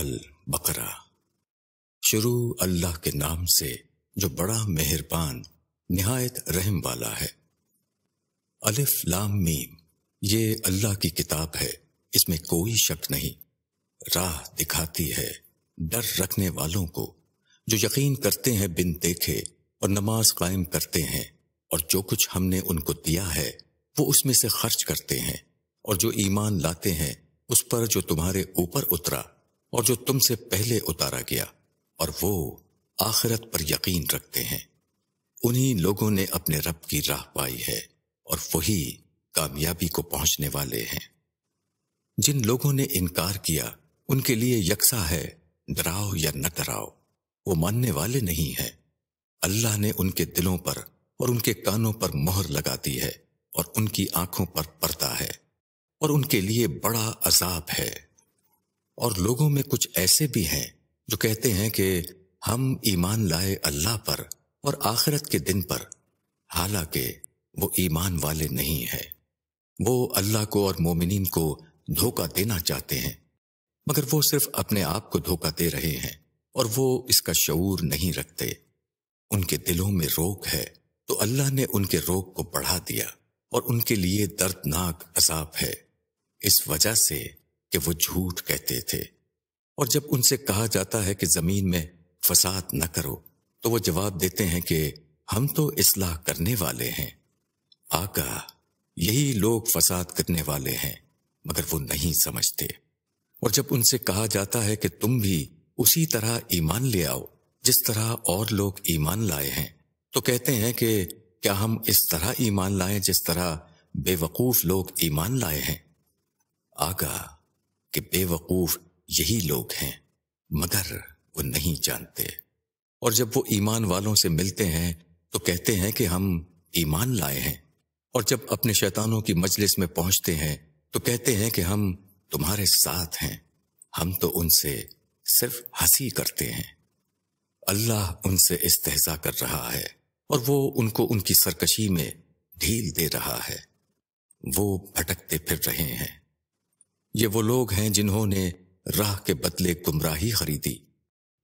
अल बकरा। शुरू अल्लाह के नाम से जो बड़ा मेहरबान निहायत रहम वाला है। अलिफ लाम मीम, ये अल्लाह की किताब है, इसमें कोई शक नहीं। राह दिखाती है डर रखने वालों को, जो यकीन करते हैं बिन देखे और नमाज कायम करते हैं, और जो कुछ हमने उनको दिया है वो उसमें से खर्च करते हैं, और जो ईमान लाते हैं उस पर जो तुम्हारे ऊपर उतरा और जो तुमसे पहले उतारा गया, और वो आखिरत पर यकीन रखते हैं। उन्हीं लोगों ने अपने रब की राह पाई है और वही कामयाबी को पहुंचने वाले हैं। जिन लोगों ने इनकार किया उनके लिए यकसा है, डराओ या न डराओ, वो मानने वाले नहीं हैं। अल्लाह ने उनके दिलों पर और उनके कानों पर मोहर लगा दी है और उनकी आंखों पर पर्दा है, और उनके लिए बड़ा अजाब है। और लोगों में कुछ ऐसे भी हैं जो कहते हैं कि हम ईमान लाए अल्लाह पर और आखिरत के दिन पर, हालांकि वो ईमान वाले नहीं है। वो अल्लाह को और मोमिनीन को धोखा देना चाहते हैं, मगर वो सिर्फ अपने आप को धोखा दे रहे हैं और वो इसका शऊर नहीं रखते। उनके दिलों में रोग है तो अल्लाह ने उनके रोग को बढ़ा दिया और उनके लिए दर्दनाक अजाब है, इस वजह से कि वो झूठ कहते थे। और जब उनसे कहा जाता है कि जमीन में फसाद न करो, तो वो जवाब देते हैं कि हम तो इस्लाह करने वाले हैं। आका, यही लोग फसाद करने वाले हैं, मगर वो नहीं समझते। और जब उनसे कहा जाता है कि तुम भी उसी तरह ईमान ले आओ जिस तरह और लोग ईमान लाए हैं, तो कहते हैं कि क्या हम इस तरह ईमान लाएं जिस तरह बेवकूफ लोग ईमान लाए हैं। आगा कि बेवकूफ यही लोग हैं, मगर वो नहीं जानते। और जब वो ईमान वालों से मिलते हैं तो कहते हैं कि हम ईमान लाए हैं, और जब अपने शैतानों की मजलिस में पहुंचते हैं तो कहते हैं कि हम तुम्हारे साथ हैं, हम तो उनसे सिर्फ हंसी करते हैं। अल्लाह उनसे इस्तेहजा कर रहा है और वो उनको उनकी सरकशी में ढील दे रहा है। वो भटकते फिर रहे हैं। ये वो लोग हैं जिन्होंने राह के बदले गुमराही खरीदी,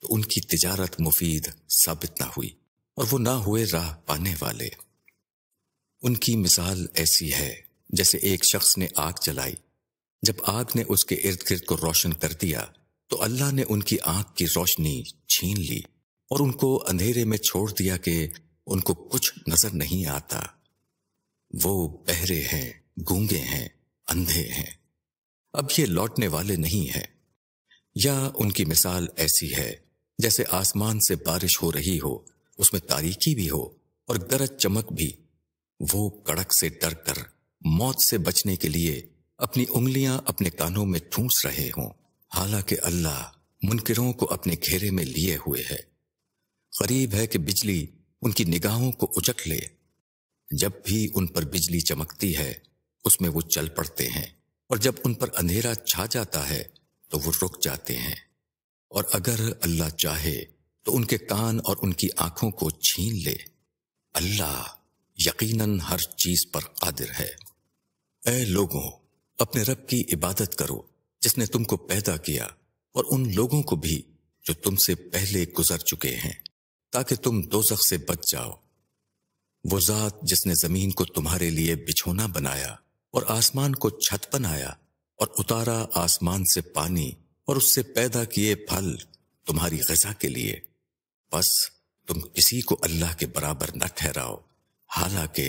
तो उनकी तिजारत मुफीद साबित ना हुई और वो ना हुए राह पाने वाले। उनकी मिसाल ऐसी है जैसे एक शख्स ने आग जलाई, जब आग ने उसके इर्द गिर्द को रोशन कर दिया तो अल्लाह ने उनकी आंख की रोशनी छीन ली और उनको अंधेरे में छोड़ दिया कि उनको कुछ नजर नहीं आता। वो बहरे हैं, गूंगे हैं, अंधे हैं, अब ये लौटने वाले नहीं हैं। या उनकी मिसाल ऐसी है जैसे आसमान से बारिश हो रही हो, उसमें तारीकी भी हो और गरज चमक भी। वो कड़क से डर कर मौत से बचने के लिए अपनी उंगलियां अपने कानों में ठूंस रहे हों, हालांकि अल्लाह मुनकिरों को अपने घेरे में लिए हुए है। करीब है कि बिजली उनकी निगाहों को उचक ले, जब भी उन पर बिजली चमकती है उसमें वो चल पड़ते हैं, और जब उन पर अंधेरा छा जाता है तो वो रुक जाते हैं। और अगर अल्लाह चाहे तो उनके कान और उनकी आंखों को छीन ले। अल्लाह यकीनन हर चीज पर कादिर है। ऐ लोगों, अपने रब की इबादत करो जिसने तुमको पैदा किया, और उन लोगों को भी जो तुमसे पहले गुजर चुके हैं, ताकि तुम दोज़ख से बच जाओ। वो जात जिसने जमीन को तुम्हारे लिए बिछोना बनाया और आसमान को छत बनाया, और उतारा आसमान से पानी और उससे पैदा किए फल तुम्हारी ग़िज़ा के लिए, बस तुम किसी को अल्लाह के बराबर न ठहराओ, हालांकि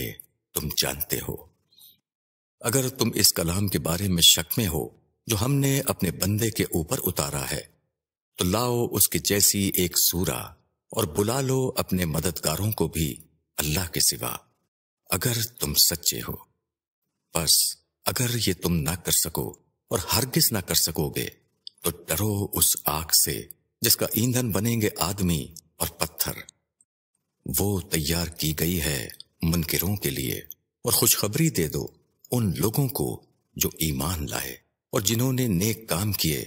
तुम जानते हो। अगर तुम इस कलाम के बारे में शक में हो जो हमने अपने बंदे के ऊपर उतारा है, तो लाओ उसके जैसी एक सूरा और बुला लो अपने मददगारों को भी अल्लाह के सिवा, अगर तुम सच्चे हो। बस अगर ये तुम ना कर सको और हरगिज ना कर सकोगे, तो डरो उस आग से जिसका ईंधन बनेंगे आदमी और पत्थर। वो तैयार की गई है मुनकिरों के लिए। और खुशखबरी दे दो उन लोगों को जो ईमान लाए और जिन्होंने नेक काम किए,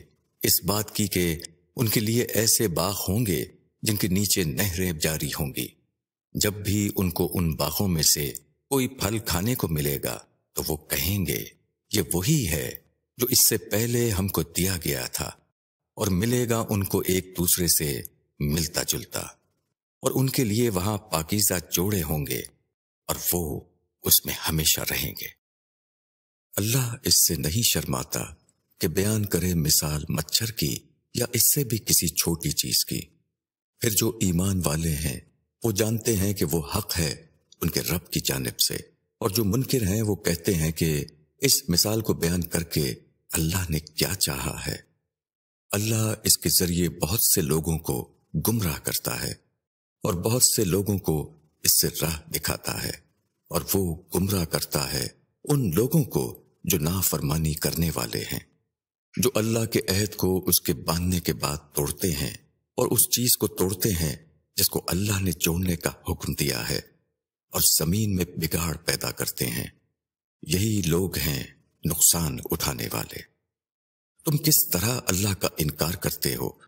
इस बात की कि उनके लिए ऐसे बाग होंगे जिनके नीचे नहरें जारी होंगी। जब भी उनको उन बागों में से कोई फल खाने को मिलेगा तो वो कहेंगे, ये वही है जो इससे पहले हमको दिया गया था, और मिलेगा उनको एक दूसरे से मिलता जुलता, और उनके लिए वहां पाकीज़ा जोड़े होंगे और वो उसमें हमेशा रहेंगे। अल्लाह इससे नहीं शर्माता कि बयान करे मिसाल मच्छर की या इससे भी किसी छोटी चीज की। फिर जो ईमान वाले हैं वो जानते हैं कि वो हक है उनके रब की जानिब से, और जो मुनकिर हैं वो कहते हैं कि इस मिसाल को बयान करके अल्लाह ने क्या चाहा है। अल्लाह इसके जरिए बहुत से लोगों को गुमराह करता है और बहुत से लोगों को इससे राह दिखाता है, और वो गुमराह करता है उन लोगों को जो नाफरमानी करने वाले हैं, जो अल्लाह के अहद को उसके बांधने के बाद तोड़ते हैं और उस चीज को तोड़ते हैं जिसको अल्लाह ने जोड़ने का हुक्म दिया है, और जमीन में बिगाड़ पैदा करते हैं। यही लोग हैं नुकसान उठाने वाले। तुम किस तरह अल्लाह का इनकार करते हो,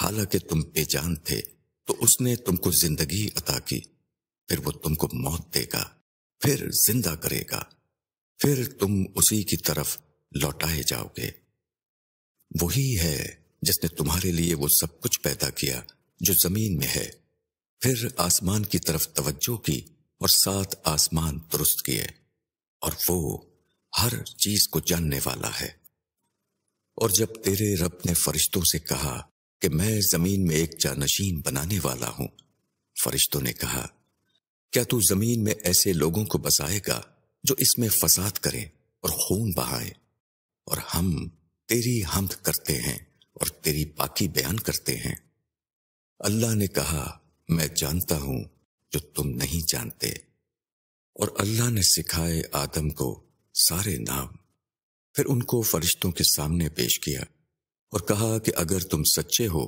हालांकि तुम बेजान थे तो उसने तुमको जिंदगी अता की, फिर वो तुमको मौत देगा, फिर जिंदा करेगा, फिर तुम उसी की तरफ लौटाए जाओगे। वही है जिसने तुम्हारे लिए वो सब कुछ पैदा किया जो जमीन में है, फिर आसमान की तरफ तवज्जो की और सात आसमान दुरुस्त किए, और वो हर चीज को जानने वाला है। और जब तेरे रब ने फरिश्तों से कहा कि मैं जमीन में एक जानशीन बनाने वाला हूं, फरिश्तों ने कहा क्या तू जमीन में ऐसे लोगों को बसाएगा जो इसमें फसाद करें और खून बहाएं, और हम तेरी हम्द करते हैं और तेरी पाकी बयान करते हैं। अल्लाह ने कहा मैं जानता हूं जो तुम नहीं जानते, और अल्लाह ने सिखाए आदम को सारे नाम, फिर उनको फरिश्तों के सामने पेश किया और कहा कि अगर तुम सच्चे हो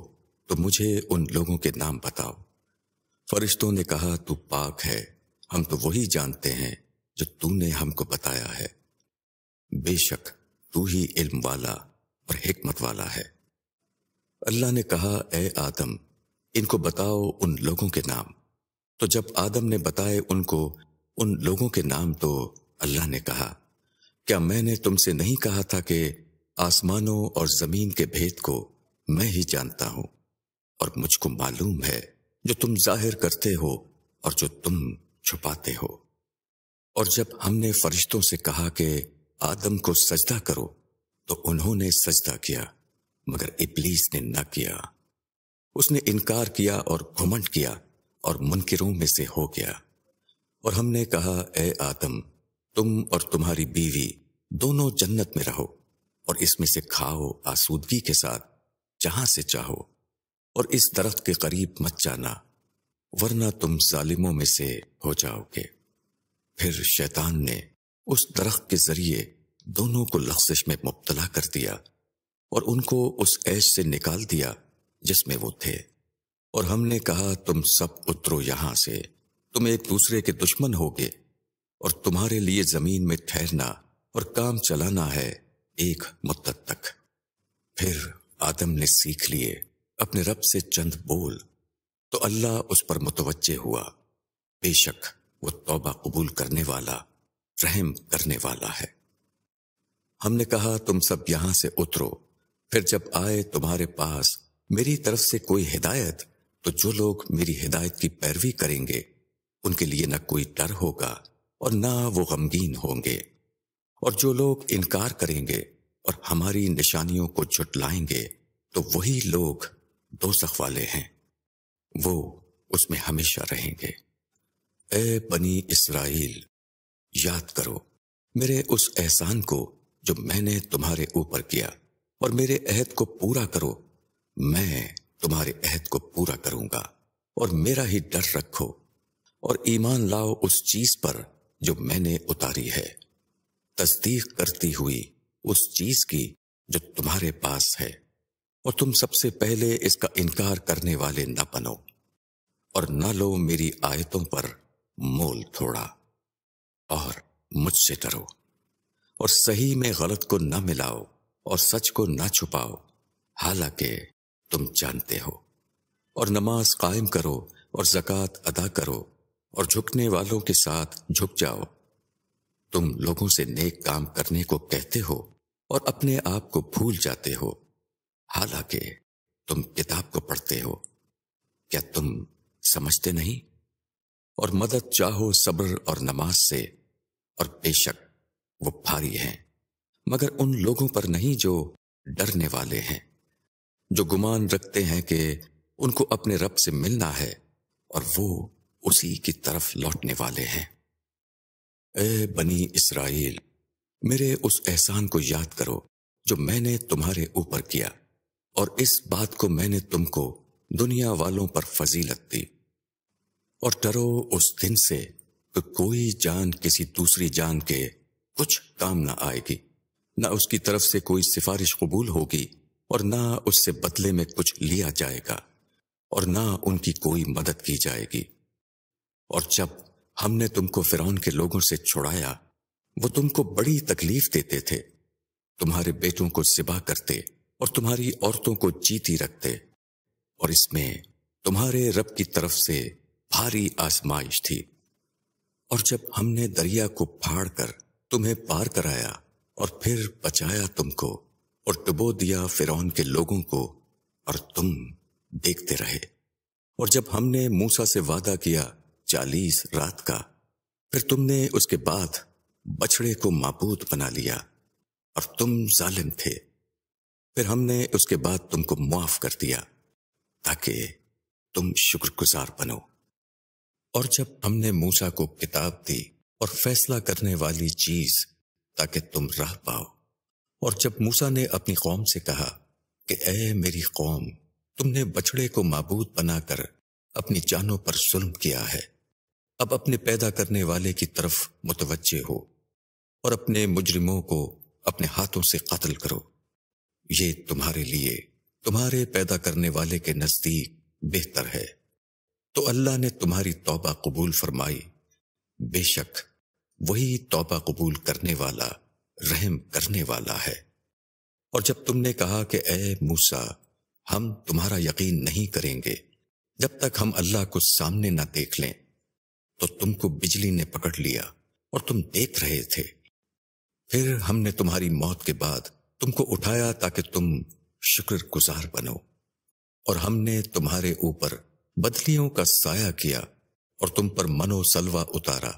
तो मुझे उन लोगों के नाम बताओ। फरिश्तों ने कहा तू पाक है, हम तो वही जानते हैं जो तूने हमको बताया है, बेशक तू ही इल्म वाला और हिकमत वाला है। अल्लाह ने कहा ए आदम इनको बताओ उन लोगों के नाम, तो जब आदम ने बताए उनको उन लोगों के नाम तो अल्लाह ने कहा क्या मैंने तुमसे नहीं कहा था कि आसमानों और जमीन के भेद को मैं ही जानता हूं, और मुझको मालूम है जो तुम जाहिर करते हो और जो तुम छुपाते हो। और जब हमने फरिश्तों से कहा कि आदम को सजदा करो तो उन्होंने सजदा किया, मगर इब्लीस ने ना किया, उसने इनकार किया और घुमंड किया और मुनकिरों में से हो गया। और हमने कहा ए आदम तुम और तुम्हारी बीवी दोनों जन्नत में रहो और इसमें से खाओ आसूदगी के साथ जहां से चाहो, और इस दरख्त के करीब मत जाना वरना तुम जालिमों में से हो जाओगे। फिर शैतान ने उस दरख्त के जरिए दोनों को लख्शिश में मुब्तला कर दिया और उनको उस ऐश से निकाल दिया जिसमें वो थे। और हमने कहा तुम सब उतरो यहां से, तुम एक दूसरे के दुश्मन होगे, और तुम्हारे लिए जमीन में ठहरना और काम चलाना है एक मुद्दत तक। फिर आदम ने सीख लिए अपने रब से चंद बोल, तो अल्लाह उस पर मुतवज्जे हुआ, बेशक वो तौबा कबूल करने वाला रहम करने वाला है। हमने कहा तुम सब यहां से उतरो, फिर जब आए तुम्हारे पास मेरी तरफ से कोई हिदायत तो जो लोग मेरी हिदायत की पैरवी करेंगे उनके लिए ना कोई डर होगा और ना वो गमगीन होंगे, और जो लोग इनकार करेंगे और हमारी निशानियों को झुटलाएंगे तो वही लोग दोज़ख वाले हैं, वो उसमें हमेशा रहेंगे। ए बनी इसराइल याद करो मेरे उस एहसान को जो मैंने तुम्हारे ऊपर किया, और मेरे अहद को पूरा करो, मैं तुम्हारे अहद को पूरा करूंगा, और मेरा ही डर रखो, और ईमान लाओ उस चीज पर जो मैंने उतारी है, तस्दीक करती हुई उस चीज की जो तुम्हारे पास है, और तुम सबसे पहले इसका इनकार करने वाले न बनो, और न लो मेरी आयतों पर मोल थोड़ा, और मुझसे डरो, और सही में गलत को न मिलाओ और सच को न छुपाओ, हालांकि तुम जानते हो। और नमाज कायम करो और ज़कात अदा करो और झुकने वालों के साथ झुक जाओ। तुम लोगों से नेक काम करने को कहते हो और अपने आप को भूल जाते हो, हालांकि तुम किताब को पढ़ते हो, क्या तुम समझते नहीं? और मदद चाहो सब्र और नमाज से, और बेशक वो भारी हैं, मगर उन लोगों पर नहीं जो डरने वाले हैं, जो गुमान रखते हैं कि उनको अपने रब से मिलना है और वो उसी की तरफ लौटने वाले हैं। ए बनी इसराइल, मेरे उस एहसान को याद करो जो मैंने तुम्हारे ऊपर किया, और इस बात को मैंने तुमको दुनिया वालों पर फजीलत दी। और डरो उस दिन से कि कोई जान किसी दूसरी जान के कुछ काम ना आएगी, ना उसकी तरफ से कोई सिफारिश कबूल होगी और ना उससे बदले में कुछ लिया जाएगा और ना उनकी कोई मदद की जाएगी। और जब हमने तुमको फिरौन के लोगों से छुड़ाया, वो तुमको बड़ी तकलीफ देते थे, तुम्हारे बेटों को ज़िबा करते और तुम्हारी औरतों को जीती रखते, और इसमें तुम्हारे रब की तरफ से भारी आजमाइश थी। और जब हमने दरिया को फाड़ कर तुम्हें पार कराया और फिर बचाया तुमको और डुबो दिया फिरौन के लोगों को, और तुम देखते रहे। और जब हमने मूसा से वादा किया 40 रात का, फिर तुमने उसके बाद बछड़े को माबूद बना लिया और तुम जालिम थे। फिर हमने उसके बाद तुमको मुआफ कर दिया ताकि तुम शुक्रगुजार बनो। और जब हमने मूसा को किताब दी और फैसला करने वाली चीज ताकि तुम राह पाओ। और जब मूसा ने अपनी कौम से कहा कि ए मेरी कौम, तुमने बछड़े को माबूद बनाकर अपनी जानों पर जुल्म किया है, अब अपने पैदा करने वाले की तरफ मुतवज्जे हो और अपने मुजरिमों को अपने हाथों से कत्ल करो। ये तुम्हारे लिए तुम्हारे पैदा करने वाले के नजदीक बेहतर है। तो अल्लाह ने तुम्हारी तौबा कबूल फरमाई, बेशक वही तौबा कबूल करने वाला रहम करने वाला है। और जब तुमने कहा कि ए मूसा, हम तुम्हारा यकीन नहीं करेंगे जब तक हम अल्लाह को सामने ना देख लें, तो तुमको बिजली ने पकड़ लिया और तुम देख रहे थे। फिर हमने तुम्हारी मौत के बाद तुमको उठाया ताकि तुम शुक्रगुजार बनो। और हमने तुम्हारे ऊपर बदलियों का साया किया और तुम पर मनोसलवा उतारा।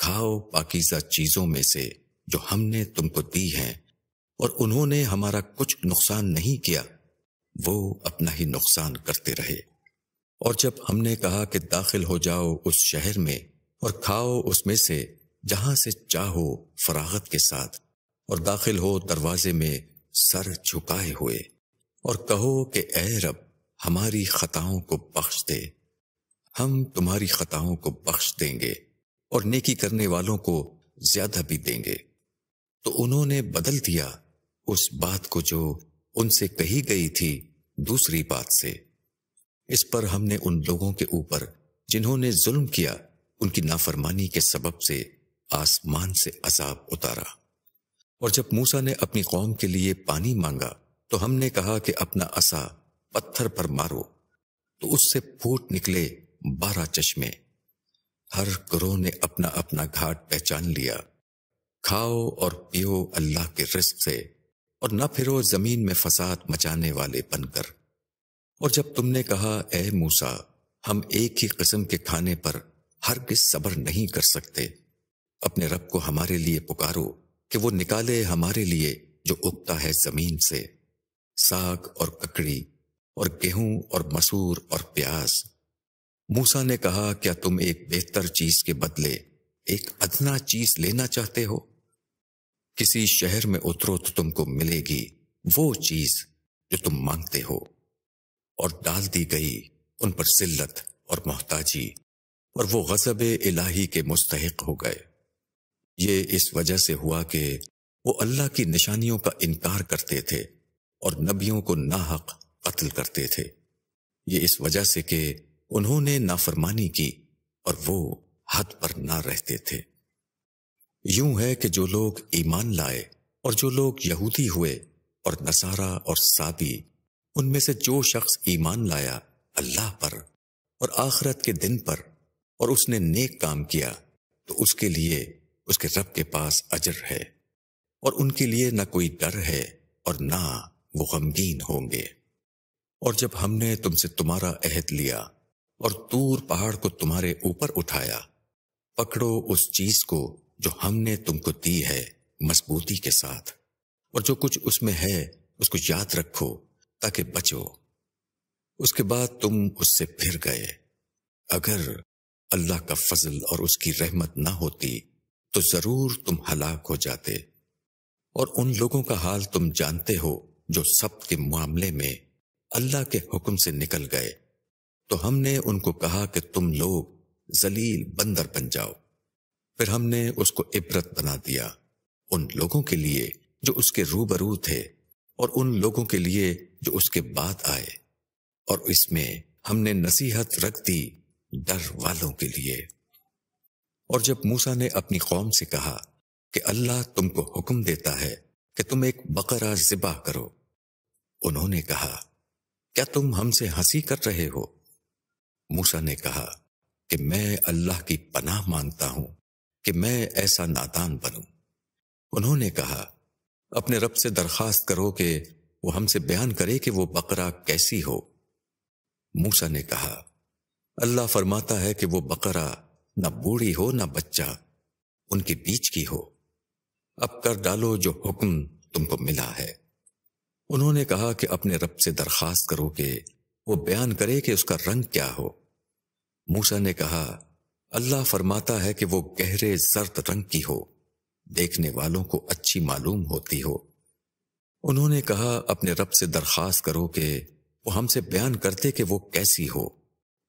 खाओ पाकीज़ा चीजों में से जो हमने तुमको दी हैं, और उन्होंने हमारा कुछ नुकसान नहीं किया, वो अपना ही नुकसान करते रहे। और जब हमने कहा कि दाखिल हो जाओ उस शहर में और खाओ उसमें से जहां से चाहो फरागत के साथ, और दाखिल हो दरवाजे में सर झुकाए हुए, और कहो कि ऐ रब हमारी खताओं को बख्श दे, हम तुम्हारी खताओं को बख्श देंगे और नेकी करने वालों को ज्यादा भी देंगे। तो उन्होंने बदल दिया उस बात को जो उनसे कही गई थी दूसरी बात से। इस पर हमने उन लोगों के ऊपर जिन्होंने जुल्म किया उनकी नाफरमानी के सबब से आसमान से अजाब उतारा। और जब मूसा ने अपनी कौम के लिए पानी मांगा, तो हमने कहा कि अपना असा पत्थर पर मारो, तो उससे फूट निकले 12 चश्मे। हर करो ने अपना अपना घाट पहचान लिया। खाओ और पियो अल्लाह के रिस्क से, और न फिरो जमीन में फसाद मचाने वाले बनकर। और जब तुमने कहा ए मूसा, हम एक ही किस्म के खाने पर हरगिज़ सब्र नहीं कर सकते, अपने रब को हमारे लिए पुकारो कि वो निकाले हमारे लिए जो उगता है जमीन से, साग और ककड़ी और गेहूं और मसूर और प्याज। मूसा ने कहा, क्या तुम एक बेहतर चीज के बदले एक अदना चीज लेना चाहते हो? किसी शहर में उतरो तो तुमको मिलेगी वो चीज जो तुम मांगते हो। और डाल दी गई उन पर जिल्लत और मोहताजी, और वो गज़ब-ए इलाही के मुस्तहिक हो गए। ये इस वजह से हुआ कि वो अल्लाह की निशानियों का इनकार करते थे और नबियों को नाहक कत्ल करते थे। ये इस वजह से कि उन्होंने नाफरमानी की और वो हद पर ना रहते थे। यूं है कि जो लोग ईमान लाए और जो लोग यहूदी हुए और नसारा और साबी, उनमें से जो शख्स ईमान लाया अल्लाह पर और आखिरत के दिन पर और उसने नेक काम किया, तो उसके लिए उसके रब के पास अजर है, और उनके लिए ना कोई डर है और ना वो गमगीन होंगे। और जब हमने तुमसे तुम्हारा अहद लिया और तूर पहाड़ को तुम्हारे ऊपर उठाया, पकड़ो उस चीज को जो हमने तुमको दी है मजबूती के साथ, और जो कुछ उसमें है उसको याद रखो ताकि बचो। उसके बाद तुम उससे फिर गए। अगर अल्लाह का फजल और उसकी रहमत ना होती तो जरूर तुम हलाक हो जाते। और उन लोगों का हाल तुम जानते हो जो सब्त के मामले में अल्लाह के हुक्म से निकल गए, तो हमने उनको कहा कि तुम लोग जलील बंदर बन जाओ। फिर हमने उसको इबरत बना दिया उन लोगों के लिए जो उसके रूबरू थे और उन लोगों के लिए जो उसके बाद आए, और इसमें हमने नसीहत रख दी डर वालों के लिए। और जब मूसा ने अपनी कौम से कहा कि अल्लाह तुमको हुक्म देता है कि तुम एक बकरा ज़िबा करो, उन्होंने कहा, क्या तुम हमसे हंसी कर रहे हो? मूसा ने कहा कि मैं अल्लाह की पनाह मांगता हूं कि मैं ऐसा नादान बनूं। उन्होंने कहा, अपने रब से दरखास्त करो कि वो हमसे बयान करे कि वो बकरा कैसी हो। मूसा ने कहा, अल्लाह फरमाता है कि वो बकरा ना बूढ़ी हो ना बच्चा, उनके बीच की हो। अब कर डालो जो हुक्म तुमको मिला है। उन्होंने कहा कि अपने रब से दरखास्त करो कि वो बयान करे कि उसका रंग क्या हो। मूसा ने कहा, अल्लाह फरमाता है कि वो गहरे जर्द रंग की हो, देखने वालों को अच्छी मालूम होती हो। उन्होंने कहा, अपने रब से दरखास्त करो कि वो हमसे बयान करते कि वो कैसी हो,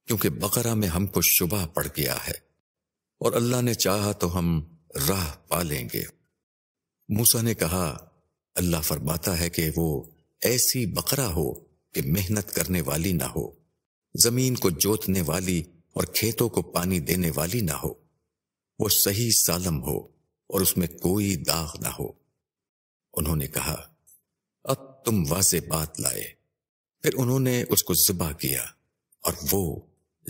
क्योंकि बकरा में हमको शुबा पड़ गया है, और अल्लाह ने चाहा तो हम राह पा लेंगे। मूसा ने कहा, अल्लाह फरमाता है कि वो ऐसी बकरा हो कि मेहनत करने वाली ना हो, जमीन को जोतने वाली और खेतों को पानी देने वाली ना हो, वो सही सालम हो और उसमें कोई दाग ना हो। उन्होंने कहा, अब तुम वाज़े बात लाए। फिर उन्होंने उसको ज़िबा किया और वो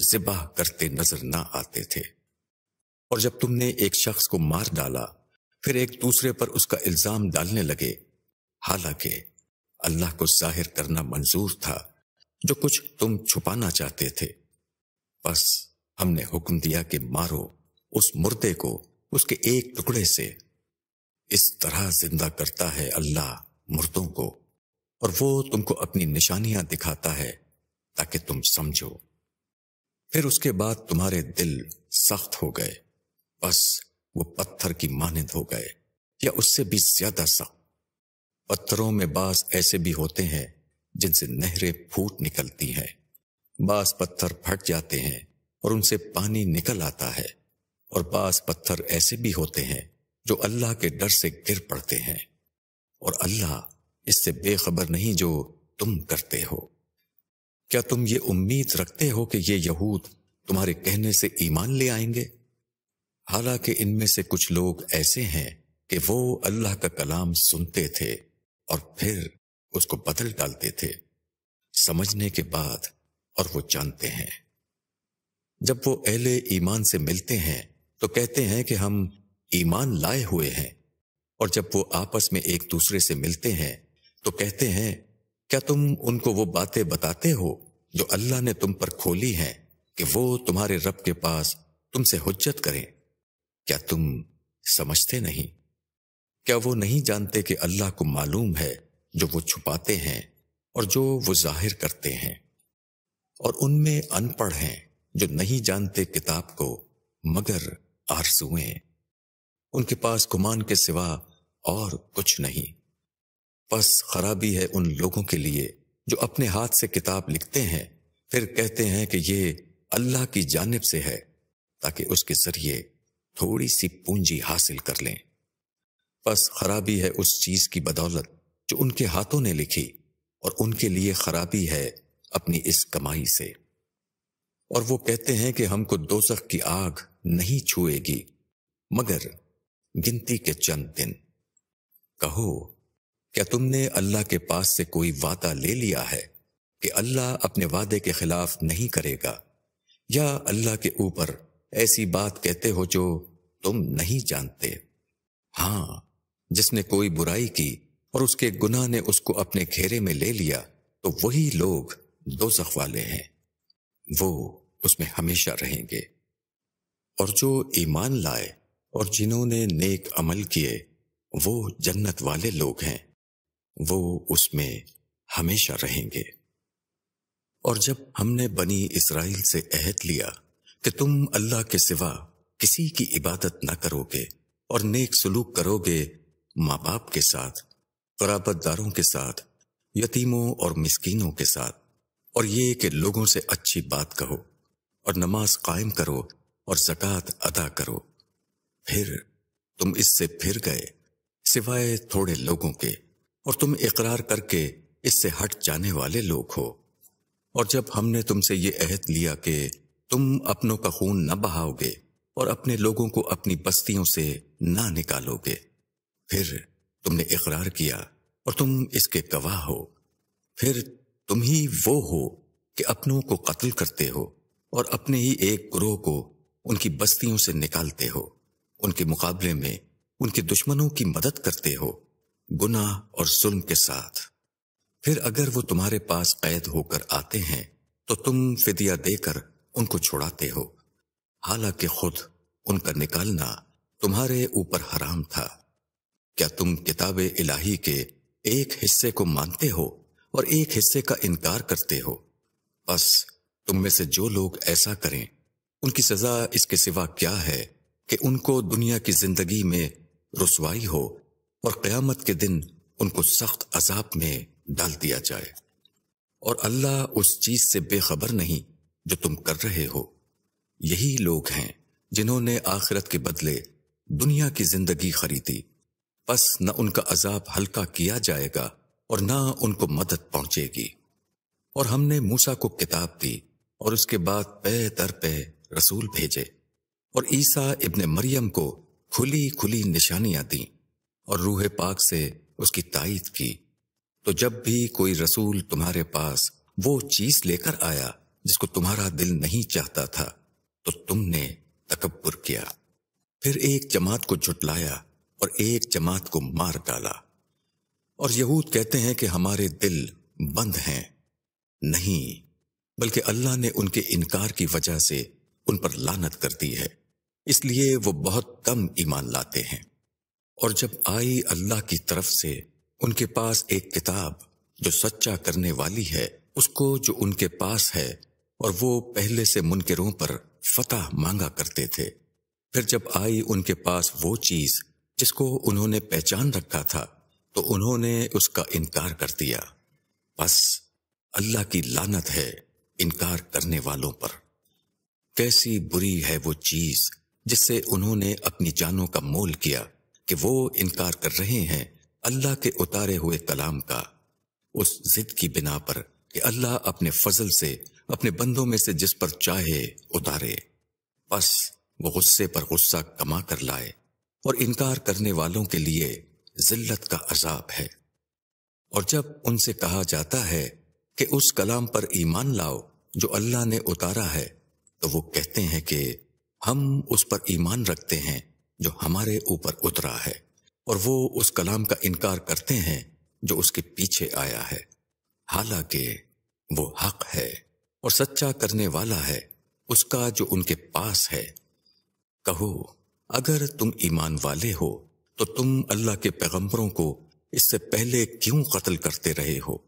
ज़िबा करते नजर ना आते थे। और जब तुमने एक शख्स को मार डाला, फिर एक दूसरे पर उसका इल्जाम डालने लगे, हालांकि अल्लाह को जाहिर करना मंजूर था जो कुछ तुम छुपाना चाहते थे। बस हमने हुक्म दिया कि मारो उस मुर्दे को उसके एक टुकड़े से। इस तरह जिंदा करता है अल्लाह मुर्दों को, और वो तुमको अपनी निशानियां दिखाता है ताकि तुम समझो। फिर उसके बाद तुम्हारे दिल सख्त हो गए, बस वो पत्थर की मानद हो गए या उससे भी ज्यादा सख्त। पत्थरों में बास ऐसे भी होते हैं जिनसे नहरें फूट निकलती हैं, बास पत्थर फट जाते हैं और उनसे पानी निकल आता है, और बास पत्थर ऐसे भी होते हैं जो अल्लाह के डर से गिर पड़ते हैं, और अल्लाह इससे बेखबर नहीं जो तुम करते हो। क्या तुम ये उम्मीद रखते हो कि ये यहूद तुम्हारे कहने से ईमान ले आएंगे? हालांकि इनमें से कुछ लोग ऐसे हैं कि वो अल्लाह का कलाम सुनते थे और फिर उसको बदल डालते थे समझने के बाद, और वो जानते हैं। जब वो अहले ईमान से मिलते हैं तो कहते हैं कि हम ईमान लाए हुए हैं, और जब वो आपस में एक दूसरे से मिलते हैं तो कहते हैं, क्या तुम उनको वो बातें बताते हो जो अल्लाह ने तुम पर खोली हैं कि वो तुम्हारे रब के पास तुमसे हुज्जत करें? क्या तुम समझते नहीं? क्या वो नहीं जानते कि अल्लाह को मालूम है जो वो छुपाते हैं और जो वो जाहिर करते हैं? और उनमें अनपढ़ हैं जो नहीं जानते किताब को मगर आरज़ुएं, उनके पास गुमान के सिवा और कुछ नहीं। बस खराबी है उन लोगों के लिए जो अपने हाथ से किताब लिखते हैं, फिर कहते हैं कि ये अल्लाह की जानिब से है ताकि उसके जरिए थोड़ी सी पूंजी हासिल कर लें। बस खराबी है उस चीज की बदौलत जो उनके हाथों ने लिखी, और उनके लिए खराबी है अपनी इस कमाई से। और वो कहते हैं कि हमको दोज़ख की आग नहीं छुएगी मगर गिनती के चंद दिन। कहो, क्या तुमने अल्लाह के पास से कोई वादा ले लिया है कि अल्लाह अपने वादे के खिलाफ नहीं करेगा, या अल्लाह के ऊपर ऐसी बात कहते हो जो तुम नहीं जानते? हां, जिसने कोई बुराई की और उसके गुनाह ने उसको अपने घेरे में ले लिया तो वही लोग दोज़ख वाले हैं, वो उसमें हमेशा रहेंगे। और जो ईमान लाए और जिन्होंने नेक अमल किए वो जन्नत वाले लोग हैं, वो उसमें हमेशा रहेंगे। और जब हमने बनी इसराइल से अहद लिया कि तुम अल्लाह के सिवा किसी की इबादत न करोगे और नेक सलूक करोगे, माँ बाप के साथ, क़राबतदारों के साथ, यतीमों और मिस्कीनों के साथ, और ये कि लोगों से अच्छी बात कहो और नमाज कायम करो और ज़कात अदा करो, फिर तुम इससे फिर गए सिवाय थोड़े लोगों के, और तुम इकरार करके इससे हट जाने वाले लोग हो। और जब हमने तुमसे ये अहद लिया कि तुम अपनों का खून न बहाओगे और अपने लोगों को अपनी बस्तियों से ना निकालोगे, फिर तुमने इकरार किया और तुम इसके गवाह हो। फिर तुम ही वो हो कि अपनों को कत्ल करते हो और अपने ही एक ग्रोह को उनकी बस्तियों से निकालते हो, उनके मुकाबले में उनके दुश्मनों की मदद करते हो गुनाह और जुल्म के साथ। फिर अगर वो तुम्हारे पास कैद होकर आते हैं तो तुम फिदिया देकर उनको छुड़ाते हो, हालांकि खुद उनका निकालना तुम्हारे ऊपर हराम था। क्या तुम किताब इलाही के एक हिस्से को मानते हो और एक हिस्से का इनकार करते हो? बस तुम में से जो लोग ऐसा करें उनकी सजा इसके सिवा क्या है कि उनको दुनिया की जिंदगी में रुसवाई हो और क़यामत के दिन उनको सख्त अजाब में डाल दिया जाए। और अल्लाह उस चीज से बेखबर नहीं जो तुम कर रहे हो। यही लोग हैं जिन्होंने आखिरत के बदले दुनिया की जिंदगी खरीदी, बस न उनका अजाब हल्का किया जाएगा और न उनको मदद पहुंचेगी। और हमने मूसा को किताब दी और उसके बाद पे दर पे रसूल भेजे, और ईसा इब्ने मरियम को खुली खुली निशानियां दी और रूहे पाक से उसकी तायीद की। तो जब भी कोई रसूल तुम्हारे पास वो चीज लेकर आया जिसको तुम्हारा दिल नहीं चाहता था तो तुमने तकब्बुर किया, फिर एक जमात को झुटलाया और एक जमात को मार डाला। और यहूद कहते हैं कि हमारे दिल बंद हैं, नहीं, बल्कि अल्लाह ने उनके इनकार की वजह से उन पर लानत कर दी है, इसलिए वो बहुत कम ईमान लाते हैं। और जब आई अल्लाह की तरफ से उनके पास एक किताब जो सच्चा करने वाली है उसको जो उनके पास है, और वो पहले से मुनकिरों पर फतह मांगा करते थे, फिर जब आई उनके पास वो चीज जिसको उन्होंने पहचान रखा था तो उन्होंने उसका इनकार कर दिया। बस अल्लाह की लानत है इनकार करने वालों पर। कैसी बुरी है वो चीज जिससे उन्होंने अपनी जानों का मोल किया कि वो इनकार कर रहे हैं अल्लाह के उतारे हुए कलाम का, उस जिद की बिना पर कि अल्लाह अपने फजल से अपने बंदों में से जिस पर चाहे उतारे। बस वो गुस्से पर गुस्सा कमा कर लाए, और इनकार करने वालों के लिए जिल्लत का अजाब है। और जब उनसे कहा जाता है कि उस कलाम पर ईमान लाओ जो अल्लाह ने उतारा है, तो वो कहते हैं कि हम उस पर ईमान रखते हैं जो हमारे ऊपर उतरा है, और वो उस कलाम का इनकार करते हैं जो उसके पीछे आया है, हालांकि वो हक है और सच्चा करने वाला है उसका जो उनके पास है। कहो, अगर तुम ईमान वाले हो तो तुम अल्लाह के पैगंबरों को इससे पहले क्यों कत्ल करते रहे हो?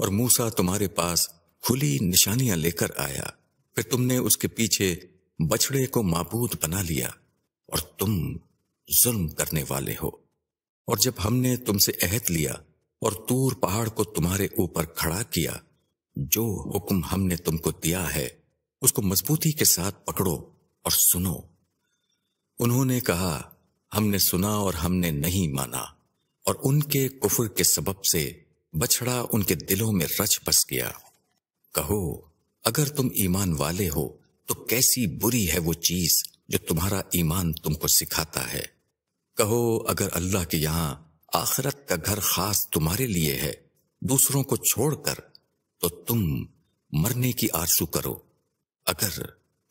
और मूसा तुम्हारे पास खुली निशानियां लेकर आया, फिर तुमने उसके पीछे बछड़े को माबूद बना लिया, और तुम जुल्म करने वाले हो। और जब हमने तुमसे अहद लिया और तूर पहाड़ को तुम्हारे ऊपर खड़ा किया, जो हुक्म हमने तुमको दिया है उसको मजबूती के साथ पकड़ो और सुनो। उन्होंने कहा, हमने सुना और हमने नहीं माना, और उनके कुफ्र के सबब से बछड़ा उनके दिलों में रच बस गया। कहो, अगर तुम ईमान वाले हो तो कैसी बुरी है वो चीज जो तुम्हारा ईमान तुमको सिखाता है। कहो, अगर अल्लाह के यहां आखिरत का घर खास तुम्हारे लिए है दूसरों को छोड़कर, तो तुम मरने की आरज़ू करो अगर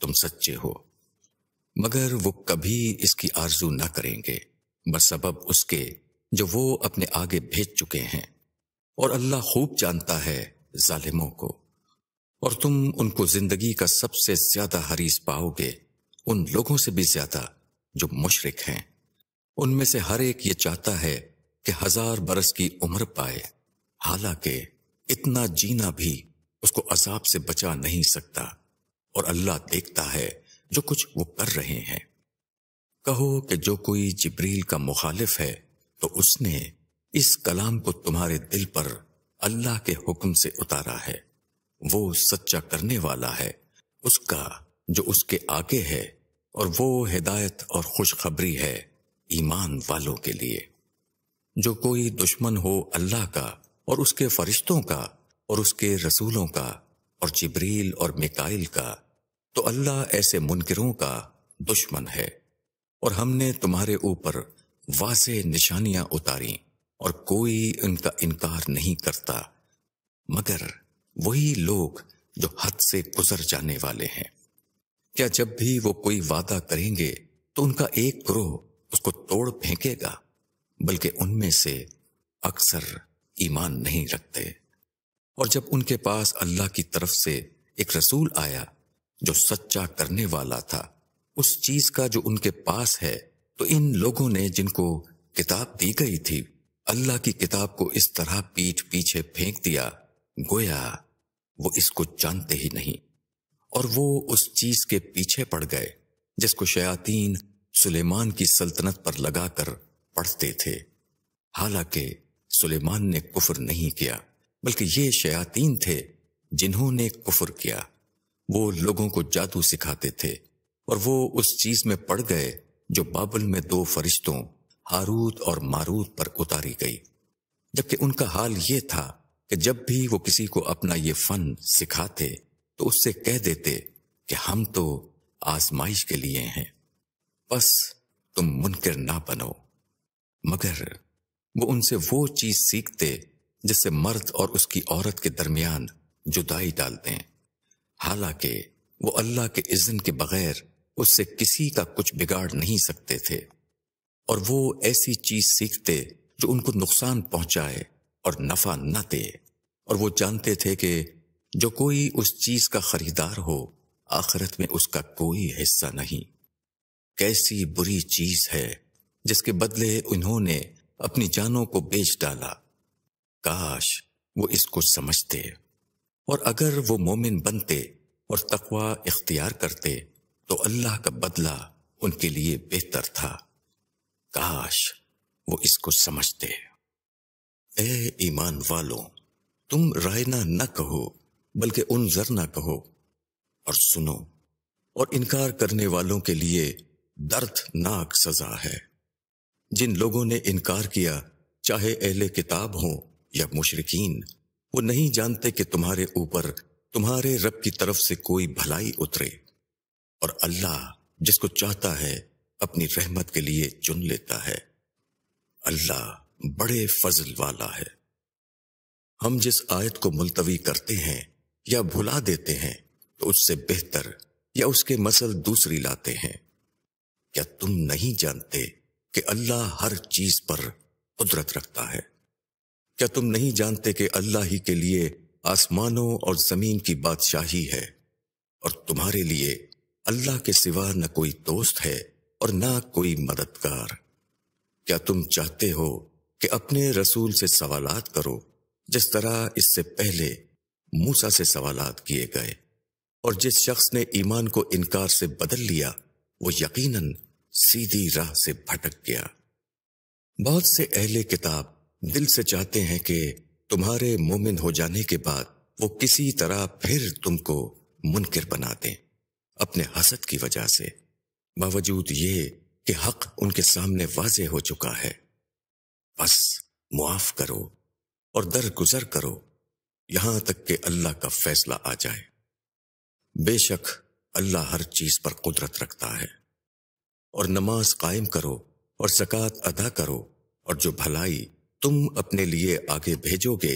तुम सच्चे हो। मगर वो कभी इसकी आरज़ू ना करेंगे बसबब उसके जो वो अपने आगे भेज चुके हैं, और अल्लाह खूब जानता है जालिमों को। और तुम उनको जिंदगी का सबसे ज्यादा हरीस पाओगे, उन लोगों से भी ज्यादा जो मुशरिक हैं। उनमें से हर एक ये चाहता है कि 1000 बरस की उम्र पाए, हालांकि इतना जीना भी उसको अजाब से बचा नहीं सकता, और अल्लाह देखता है जो कुछ वो कर रहे हैं। कहो कि जो कोई जिब्रील का मुखालिफ है तो उसने इस कलाम को तुम्हारे दिल पर अल्लाह के हुक्म से उतारा है। वो सच्चा करने वाला है उसका जो उसके आगे है, और वो हिदायत और खुशखबरी है ईमान वालों के लिए। जो कोई दुश्मन हो अल्लाह का और उसके फरिश्तों का और उसके रसूलों का और जिब्रील और मिकाईल का, तो अल्लाह ऐसे मुनकिरों का दुश्मन है। और हमने तुम्हारे ऊपर वाज़े निशानियां उतारी और कोई उनका इनकार नहीं करता, मगर वही लोग जो हद से गुजर जाने वाले हैं। क्या जब भी वो कोई वादा करेंगे तो उनका एक ग्रोह उसको तोड़ फेंकेगा, बल्कि उनमें से अक्सर ईमान नहीं रखते। और जब उनके पास अल्लाह की तरफ से एक रसूल आया जो सच्चा करने वाला था उस चीज का जो उनके पास है, तो इन लोगों ने जिनको किताब दी गई थी अल्लाह की किताब को इस तरह पीठ पीछे फेंक दिया गोया वो इसको जानते ही नहीं, और वो उस चीज के पीछे पड़ गए जिसको शयातीन सुलेमान की सल्तनत पर लगाकर पढ़ते थे। हालांकि सुलेमान ने कुफ्र नहीं किया, बल्कि ये शयातीन थे जिन्होंने कुफ्र किया। वो लोगों को जादू सिखाते थे, और वो उस चीज में पड़ गए जो बाबल में 2 फरिश्तों हारूत और मारूत पर उतारी गई, जबकि उनका हाल यह था कि जब भी वो किसी को अपना ये फन सिखाते तो उससे कह देते कि हम तो आजमाइश के लिए हैं, बस तुम मुनकिर ना बनो। मगर वो उनसे वो चीज सीखते जिससे मर्द और उसकी औरत के दरमियान जुदाई डालते हैं, हालांकि वो अल्लाह के इज़्न के बगैर उससे किसी का कुछ बिगाड़ नहीं सकते थे। और वो ऐसी चीज सीखते जो उनको नुकसान पहुंचाए और नफा न दे, और वो जानते थे कि जो कोई उस चीज का खरीदार हो आखिरत में उसका कोई हिस्सा नहीं। कैसी बुरी चीज है जिसके बदले उन्होंने अपनी जानों को बेच डाला। काश वो इसको समझते, और अगर वो मोमिन बनते और तकवा इख्तियार करते तो अल्लाह का बदला उनके लिए बेहतर था। काश वो इसको समझते। ए ईमान वालों, तुम रायना न कहो बल्कि उनजरना कहो। और सुनो, और इनकार करने वालों के लिए दर्दनाक सजा है। जिन लोगों ने इनकार किया चाहे अहले किताब हो या मुशरिकीन, वो नहीं जानते कि तुम्हारे ऊपर तुम्हारे रब की तरफ से कोई भलाई उतरे, और अल्लाह जिसको चाहता है अपनी रहमत के लिए चुन लेता है। अल्लाह बड़े फजल वाला है। हम जिस आयत को मुलतवी करते हैं या भुला देते हैं तो उससे बेहतर या उसके मसल दूसरी लाते हैं। क्या तुम नहीं जानते कि अल्लाह हर चीज पर कुदरत रखता है? क्या तुम नहीं जानते कि अल्लाह ही के लिए आसमानों और जमीन की बादशाही है, और तुम्हारे लिए अल्लाह के सिवा न कोई दोस्त है और न कोई मददगार? क्या तुम चाहते हो कि अपने रसूल से सवालात करो जिस तरह इससे पहले मूसा से सवालात किए गए? और जिस शख्स ने ईमान को इनकार से बदल लिया वो यकीनन सीधी राह से भटक गया। बहुत से अहले किताब दिल से चाहते हैं कि तुम्हारे मोमिन हो जाने के बाद वो किसी तरह फिर तुमको मुनकिर बना दें अपने हसद की वजह से, बावजूद ये कि हक उनके सामने वाजे हो चुका है। बस मुआफ करो और दरगुजर करो यहां तक कि अल्लाह का फैसला आ जाए। बेशक अल्लाह हर चीज पर कुदरत रखता है। और नमाज कायम करो और ज़कात अदा करो, और जो भलाई तुम अपने लिए आगे भेजोगे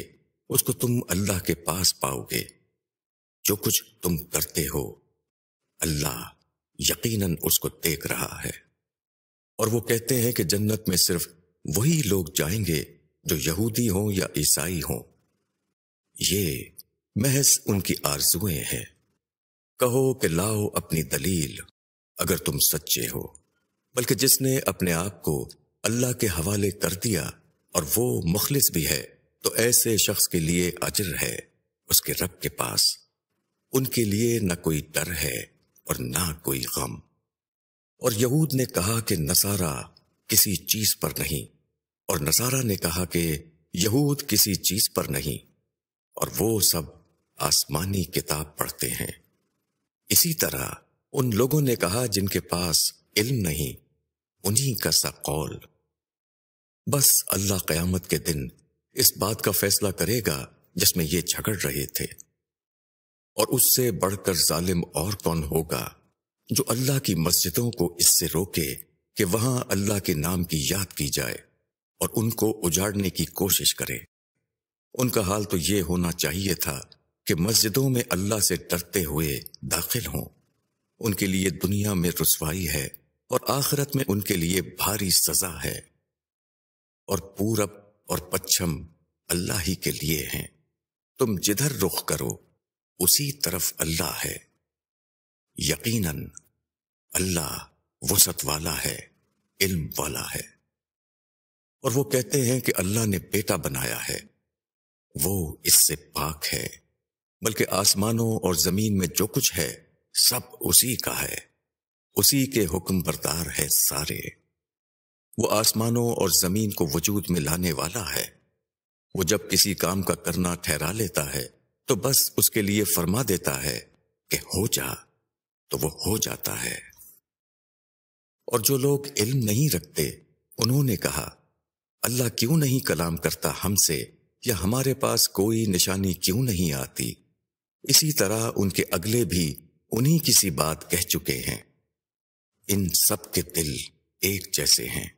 उसको तुम अल्लाह के पास पाओगे। जो कुछ तुम करते हो अल्लाह यकीनन उसको देख रहा है। और वो कहते हैं कि जन्नत में सिर्फ वही लोग जाएंगे जो यहूदी हों या ईसाई हों। ये महज उनकी आरजुएं हैं। कहो कि लाओ अपनी दलील अगर तुम सच्चे हो। बल्कि जिसने अपने आप को अल्लाह के हवाले कर दिया और वो मुखलिस भी है तो ऐसे शख्स के लिए अजर है उसके रब के पास। उनके लिए न कोई डर है और ना कोई गम। और यहूद ने कहा कि नसारा किसी चीज पर नहीं, और नसारा ने कहा कि यहूद किसी चीज पर नहीं, और वो सब आसमानी किताब पढ़ते हैं। इसी तरह उन लोगों ने कहा जिनके पास इल्म नहीं, उन्हीं का सा कौल। बस अल्लाह क़यामत के दिन इस बात का फैसला करेगा जिसमें ये झगड़ रहे थे। और उससे बढ़कर जालिम और कौन होगा जो अल्लाह की मस्जिदों को इससे रोके कि वहां अल्लाह के नाम की याद की जाए और उनको उजाड़ने की कोशिश करे। उनका हाल तो ये होना चाहिए था कि मस्जिदों में अल्लाह से डरते हुए दाखिल हों। उनके लिए दुनिया में रुसवाई है और आखिरत में उनके लिए भारी सजा है। और पूरब और पश्चिम अल्लाह ही के लिए हैं। तुम जिधर रुख करो उसी तरफ अल्लाह है। यकीनन अल्लाह वसत वाला है, इल्म वाला है। और वो कहते हैं कि अल्लाह ने बेटा बनाया है, वो इससे पाक है। बल्कि आसमानों और जमीन में जो कुछ है सब उसी का है, उसी के हुक्म बरदार है सारे। वो आसमानों और जमीन को वजूद में लाने वाला है। वो जब किसी काम का करना ठहरा लेता है तो बस उसके लिए फरमा देता है कि हो जा, तो वो हो जाता है। और जो लोग इल्म नहीं रखते उन्होंने कहा अल्लाह क्यों नहीं कलाम करता हमसे, या हमारे पास कोई निशानी क्यों नहीं आती। इसी तरह उनके अगले भी उन्हीं किसी बात कह चुके हैं। इन सब के दिल एक जैसे हैं।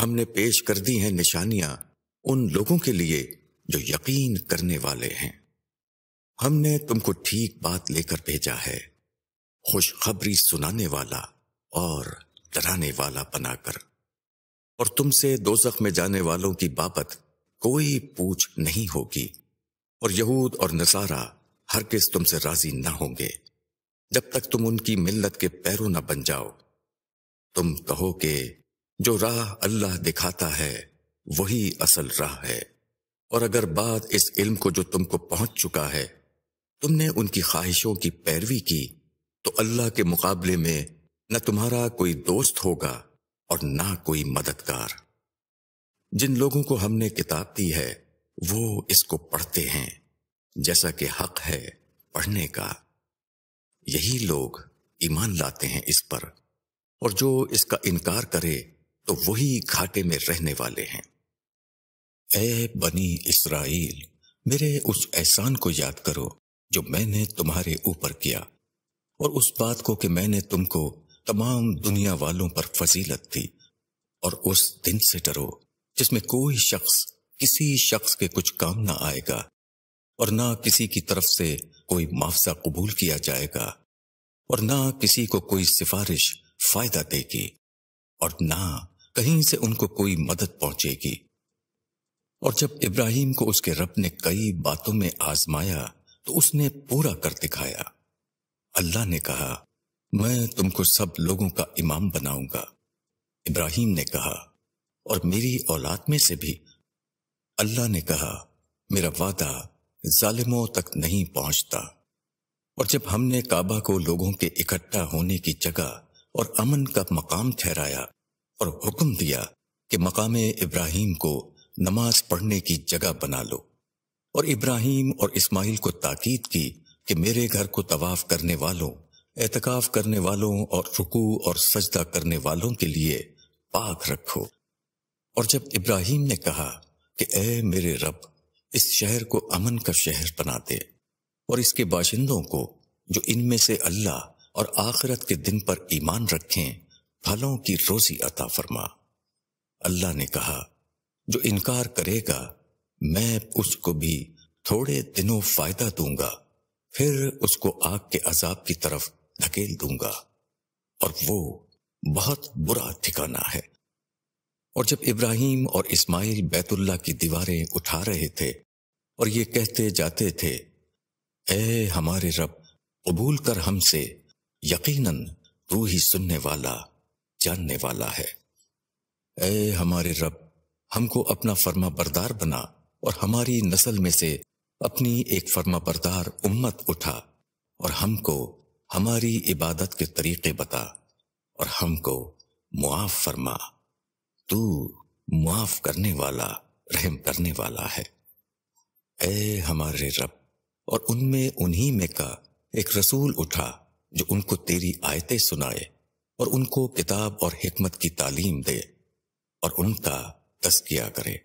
हमने पेश कर दी हैं निशानियां उन लोगों के लिए जो यकीन करने वाले हैं। हमने तुमको ठीक बात लेकर भेजा है, खुशखबरी सुनाने वाला और डराने वाला बनाकर। और तुमसे दोज़ख में जाने वालों की बाबत कोई पूछ नहीं होगी। और यहूद और नसारा हरगिज़ तुमसे राजी ना होंगे जब तक तुम उनकी मिल्लत के पैरों न बन जाओ। तुम कहो कि जो राह अल्लाह दिखाता है वही असल राह है। और अगर बात इस इल्म को जो तुमको पहुंच चुका है, तुमने उनकी ख्वाहिशों की पैरवी की, तो अल्लाह के मुकाबले में न तुम्हारा कोई दोस्त होगा और ना कोई मददगार। जिन लोगों को हमने किताब दी है वो इसको पढ़ते हैं जैसा कि हक है पढ़ने का। यही लोग ईमान लाते हैं इस पर, और जो इसका इनकार करे तो वही घाटे में रहने वाले हैं। ए बनी इसराइल, मेरे उस एहसान को याद करो जो मैंने तुम्हारे ऊपर किया, और उस बात को कि मैंने तुमको तमाम दुनिया वालों पर फजीलत दी। और उस दिन से डरो जिसमें कोई शख्स किसी शख्स के कुछ काम ना आएगा और ना किसी की तरफ से कोई मुआवजा कबूल किया जाएगा और ना किसी को कोई सिफारिश फायदा देगी और ना कहीं से उनको कोई मदद पहुंचेगी। और जब इब्राहिम को उसके रब ने कई बातों में आजमाया तो उसने पूरा कर दिखाया। अल्लाह ने कहा मैं तुमको सब लोगों का इमाम बनाऊंगा। इब्राहिम ने कहा और मेरी औलाद में से भी। अल्लाह ने कहा मेरा वादा जालिमों तक नहीं पहुंचता। और जब हमने काबा को लोगों के इकट्ठा होने की जगह और अमन का मकाम ठहराया और हुक्म दिया कि मकामे इब्राहिम को नमाज पढ़ने की जगह बना लो, और इब्राहिम और इस्माइल को ताकीद की कि मेरे घर को तवाफ करने वालों, एतकाफ करने वालों और रुकू और सजदा करने वालों के लिए पाक रखो। और जब इब्राहिम ने कहा कि ए मेरे रब, इस शहर को अमन का शहर बना दे और इसके बाशिंदों को जो इनमें से अल्लाह और आखिरत के दिन पर ईमान रखें फलों की रोजी अता फरमा। अल्लाह ने कहा जो इनकार करेगा मैं उसको भी थोड़े दिनों फायदा दूंगा, फिर उसको आग के अजाब की तरफ धकेल दूंगा और वो बहुत बुरा ठिकाना है। और जब इब्राहिम और इस्माइल बैतुल्लाह की दीवारें उठा रहे थे और ये कहते जाते थे, ए हमारे रब, कबूल कर हमसे, यकीनन तू ही सुनने वाला जानने वाला है। ए हमारे रब, हमको अपना फर्मा बरदार बना और हमारी नस्ल में से अपनी एक फर्मा बरदार उम्मत उठा और हमको हमारी इबादत के तरीके बता और हमको मुआफ फरमा, तू मुआफ करने वाला रहम करने वाला है। ए हमारे रब, और उनमें उन्हीं में का एक रसूल उठा जो उनको तेरी आयतें सुनाए और उनको किताब और हिकमत की तालीम दे और उनका तज़किया करे।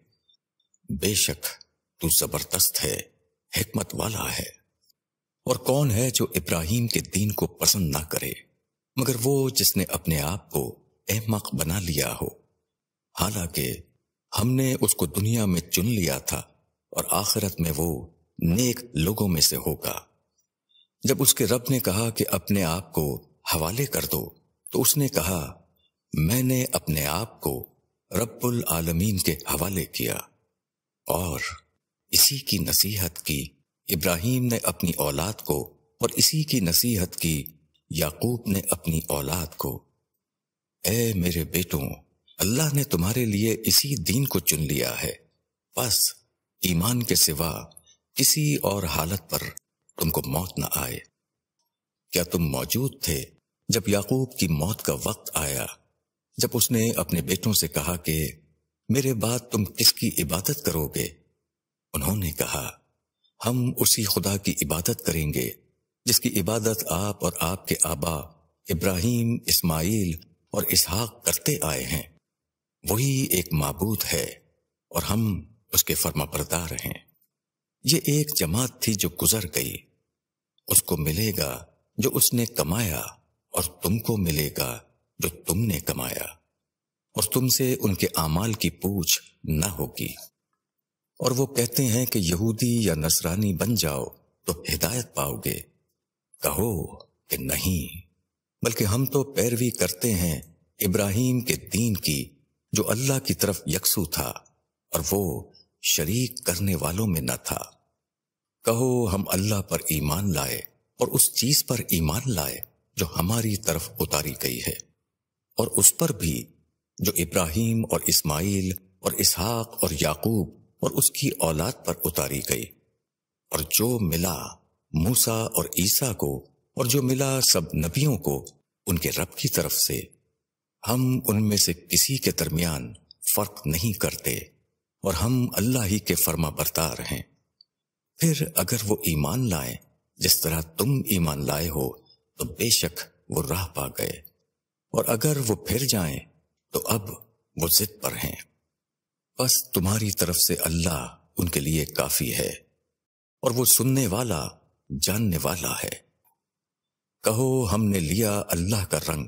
बेशक तू जबरदस्त है, हिकमत वाला है। और कौन है जो इब्राहिम के दीन को पसंद ना करे, मगर वो जिसने अपने आप को अहमक बना लिया हो, हालांकि हमने उसको दुनिया में चुन लिया था और आखिरत में वो नेक लोगों में से होगा। जब उसके रब ने कहा कि अपने आप को हवाले कर दो, तो उसने कहा, मैंने अपने आप को रब्बुल आलमीन के हवाले किया। और इसी की नसीहत की इब्राहिम ने अपनी औलाद को और इसी की नसीहत की याकूब ने अपनी औलाद को। ए मेरे बेटों, अल्लाह ने तुम्हारे लिए इसी दीन को चुन लिया है, बस ईमान के सिवा किसी और हालत पर तुमको मौत न आए। क्या तुम मौजूद थे जब याकूब की मौत का वक्त आया, जब उसने अपने बेटों से कहा कि मेरे बाद तुम किसकी इबादत करोगे? उन्होंने कहा, हम उसी खुदा की इबादत करेंगे जिसकी इबादत आप और आपके आबा इब्राहिम, इस्माइल और इसहाक करते आए हैं। वही एक माबूद है और हम उसके फर्माबरदार हैं। ये एक जमात थी जो गुजर गई, उसको मिलेगा जो उसने कमाया और तुमको मिलेगा जो तुमने कमाया, और तुमसे उनके आमाल की पूछ न होगी। और वो कहते हैं कि यहूदी या नसरानी बन जाओ तो हिदायत पाओगे। कहो कि नहीं, बल्कि हम तो पैरवी करते हैं इब्राहिम के दीन की जो अल्लाह की तरफ यकसू था और वो शरीक करने वालों में न था। कहो, हम अल्लाह पर ईमान लाए और उस चीज पर ईमान लाए जो हमारी तरफ उतारी गई है, और उस पर भी जो इब्राहिम और इस्माइल और इसहाक और याकूब और उसकी औलाद पर उतारी गई, और जो मिला मूसा और ईसा को और जो मिला सब नबियों को उनके रब की तरफ से। हम उनमें से किसी के दरमियान फर्क नहीं करते और हम अल्लाह ही के फर्मा बरदार हैं। फिर अगर वो ईमान लाएं जिस तरह तुम ईमान लाए हो, तो बेशक वो राह पा गए, और अगर वो फिर जाएं तो अब वो जिद पर हैं। बस तुम्हारी तरफ से अल्लाह उनके लिए काफी है और वो सुनने वाला जानने वाला है। कहो, हमने लिया अल्लाह का रंग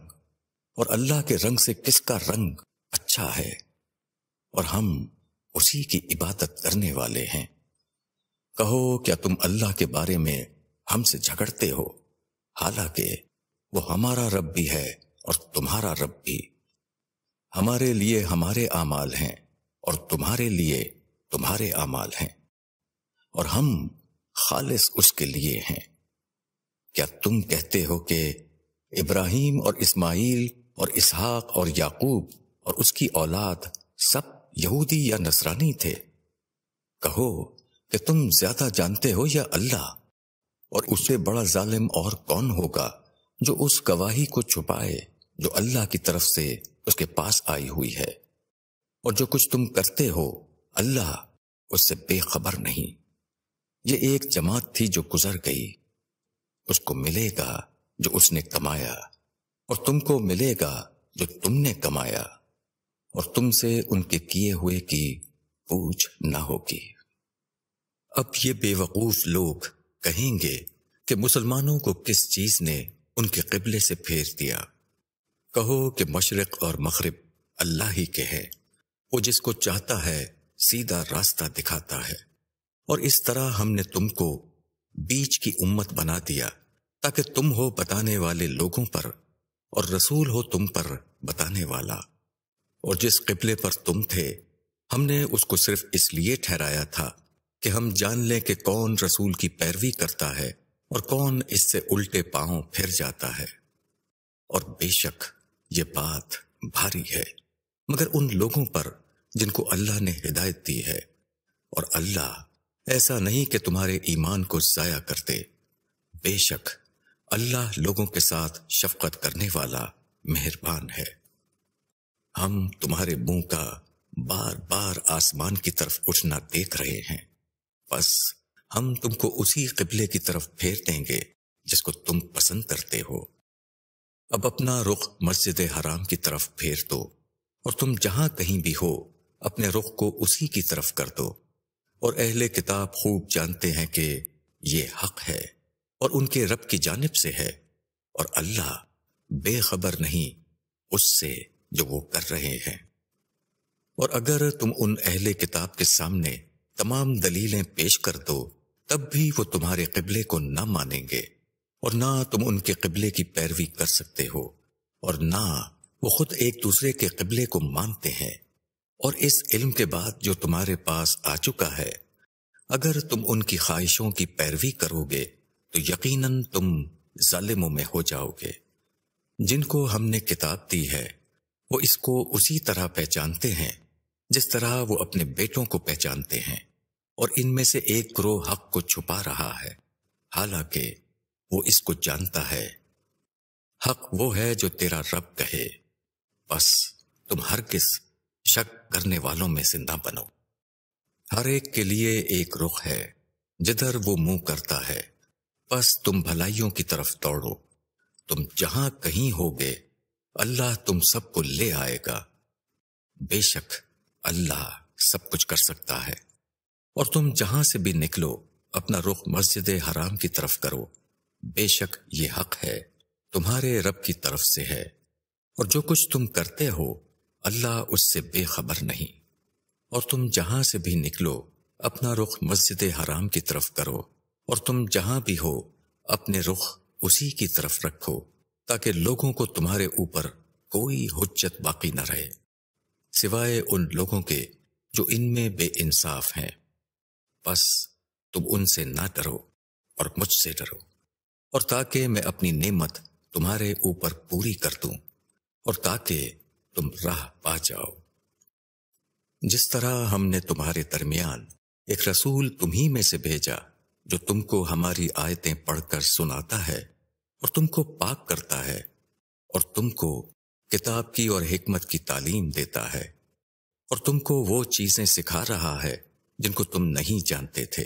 और अल्लाह के रंग से किसका रंग अच्छा है, और हम उसी की इबादत करने वाले हैं। कहो, क्या तुम अल्लाह के बारे में हमसे झगड़ते हो, हालांकि वो हमारा रब भी है और तुम्हारा रब भी। हमारे लिए हमारे आमाल हैं और तुम्हारे लिए तुम्हारे आमाल हैं, और हम खालिस उसके लिए हैं। क्या तुम कहते हो कि इब्राहिम और इस्माइल और इसहाक और याकूब और उसकी औलाद सब यहूदी या नसरानी थे? कहो कि तुम ज्यादा जानते हो या अल्लाह, और उससे बड़ा जालिम और कौन होगा जो उस गवाही को छुपाए जो अल्लाह की तरफ से उसके पास आई हुई है, और जो कुछ तुम करते हो अल्लाह उससे बेखबर नहीं। ये एक जमात थी जो गुजर गई, उसको मिलेगा जो उसने कमाया और तुमको मिलेगा जो तुमने कमाया, और तुमसे उनके किए हुए की पूछ ना होगी। अब ये बेवकूफ लोग कहेंगे कि मुसलमानों को किस चीज ने उनके क़िबले से फेर दिया। कहो कि मशरिक़ और मग़रिब अल्लाह ही के हैं, वो जिसको चाहता है सीधा रास्ता दिखाता है। और इस तरह हमने तुमको बीच की उम्मत बना दिया ताकि तुम हो बताने वाले लोगों पर और रसूल हो तुम पर बताने वाला, और जिस किबले पर तुम थे हमने उसको सिर्फ इसलिए ठहराया था कि हम जान लें कि कौन रसूल की पैरवी करता है और कौन इससे उल्टे पांव फिर जाता है। और बेशक ये बात भारी है मगर उन लोगों पर जिनको अल्लाह ने हिदायत दी है, और अल्लाह ऐसा नहीं कि तुम्हारे ईमान को ज़ाया कर दे। बेशक अल्लाह लोगों के साथ शफकत करने वाला मेहरबान है। हम तुम्हारे मुंह का बार बार आसमान की तरफ उठना देख रहे हैं, बस हम तुमको उसी किबले की तरफ फेर देंगे जिसको तुम पसंद करते हो। अब अपना रुख मस्जिद-ए-हराम की तरफ फेर दो और तुम जहां कहीं भी हो अपने रुख को उसी की तरफ कर दो। और अहले किताब खूब जानते हैं कि ये हक है और उनके रब की जानिब से है, और अल्लाह बेखबर नहीं उससे जो वो कर रहे हैं। और अगर तुम उन अहले किताब के सामने तमाम दलीलें पेश कर दो तब भी वो तुम्हारे किबले को ना मानेंगे, और ना तुम उनके किबले की पैरवी कर सकते हो, और ना वो खुद एक दूसरे के किबले को मानते हैं। और इस इल्म के बाद जो तुम्हारे पास आ चुका है, अगर तुम उनकी ख्वाहिशों की पैरवी करोगे तो यकीनन तुम जालिमों में हो जाओगे। जिनको हमने किताब दी है वो इसको उसी तरह पहचानते हैं जिस तरह वो अपने बेटों को पहचानते हैं, और इनमें से एक ग्रोह हक को छुपा रहा है हालांकि वो इसको जानता है। हक वो है जो तेरा रब कहे, बस तुम हरगिज़ शक करने वालों में से ना बनो। हर एक के लिए एक रुख है जिधर वो मुंह करता है, बस तुम भलाइयों की तरफ दौड़ो। तुम जहां कहीं होगे अल्लाह तुम सबको ले आएगा। बेशक अल्लाह सब कुछ कर सकता है। और तुम जहां से भी निकलो अपना रुख मस्जिद-ए-हराम की तरफ करो, बेशक ये हक है तुम्हारे रब की तरफ से है, और जो कुछ तुम करते हो अल्लाह उससे बेखबर नहीं। और तुम जहां से भी निकलो अपना रुख मस्जिद-ए-हराम की तरफ करो, और तुम जहां भी हो अपने रुख उसी की तरफ रखो ताकि लोगों को तुम्हारे ऊपर कोई हुज्जत बाकी न रहे सिवाय उन लोगों के जो इनमें बेइंसाफ हैं। बस तुम उनसे ना डरो और मुझसे डरो, और ताकि मैं अपनी नेमत तुम्हारे ऊपर पूरी कर दूं और ताकि तुम राह पा जाओ। जिस तरह हमने तुम्हारे दरमियान एक रसूल तुम्ही में से भेजा जो तुमको हमारी आयतें पढ़कर सुनाता है और तुमको पाक करता है और तुमको किताब की और हिकमत की तालीम देता है, और तुमको वो चीजें सिखा रहा है जिनको तुम नहीं जानते थे।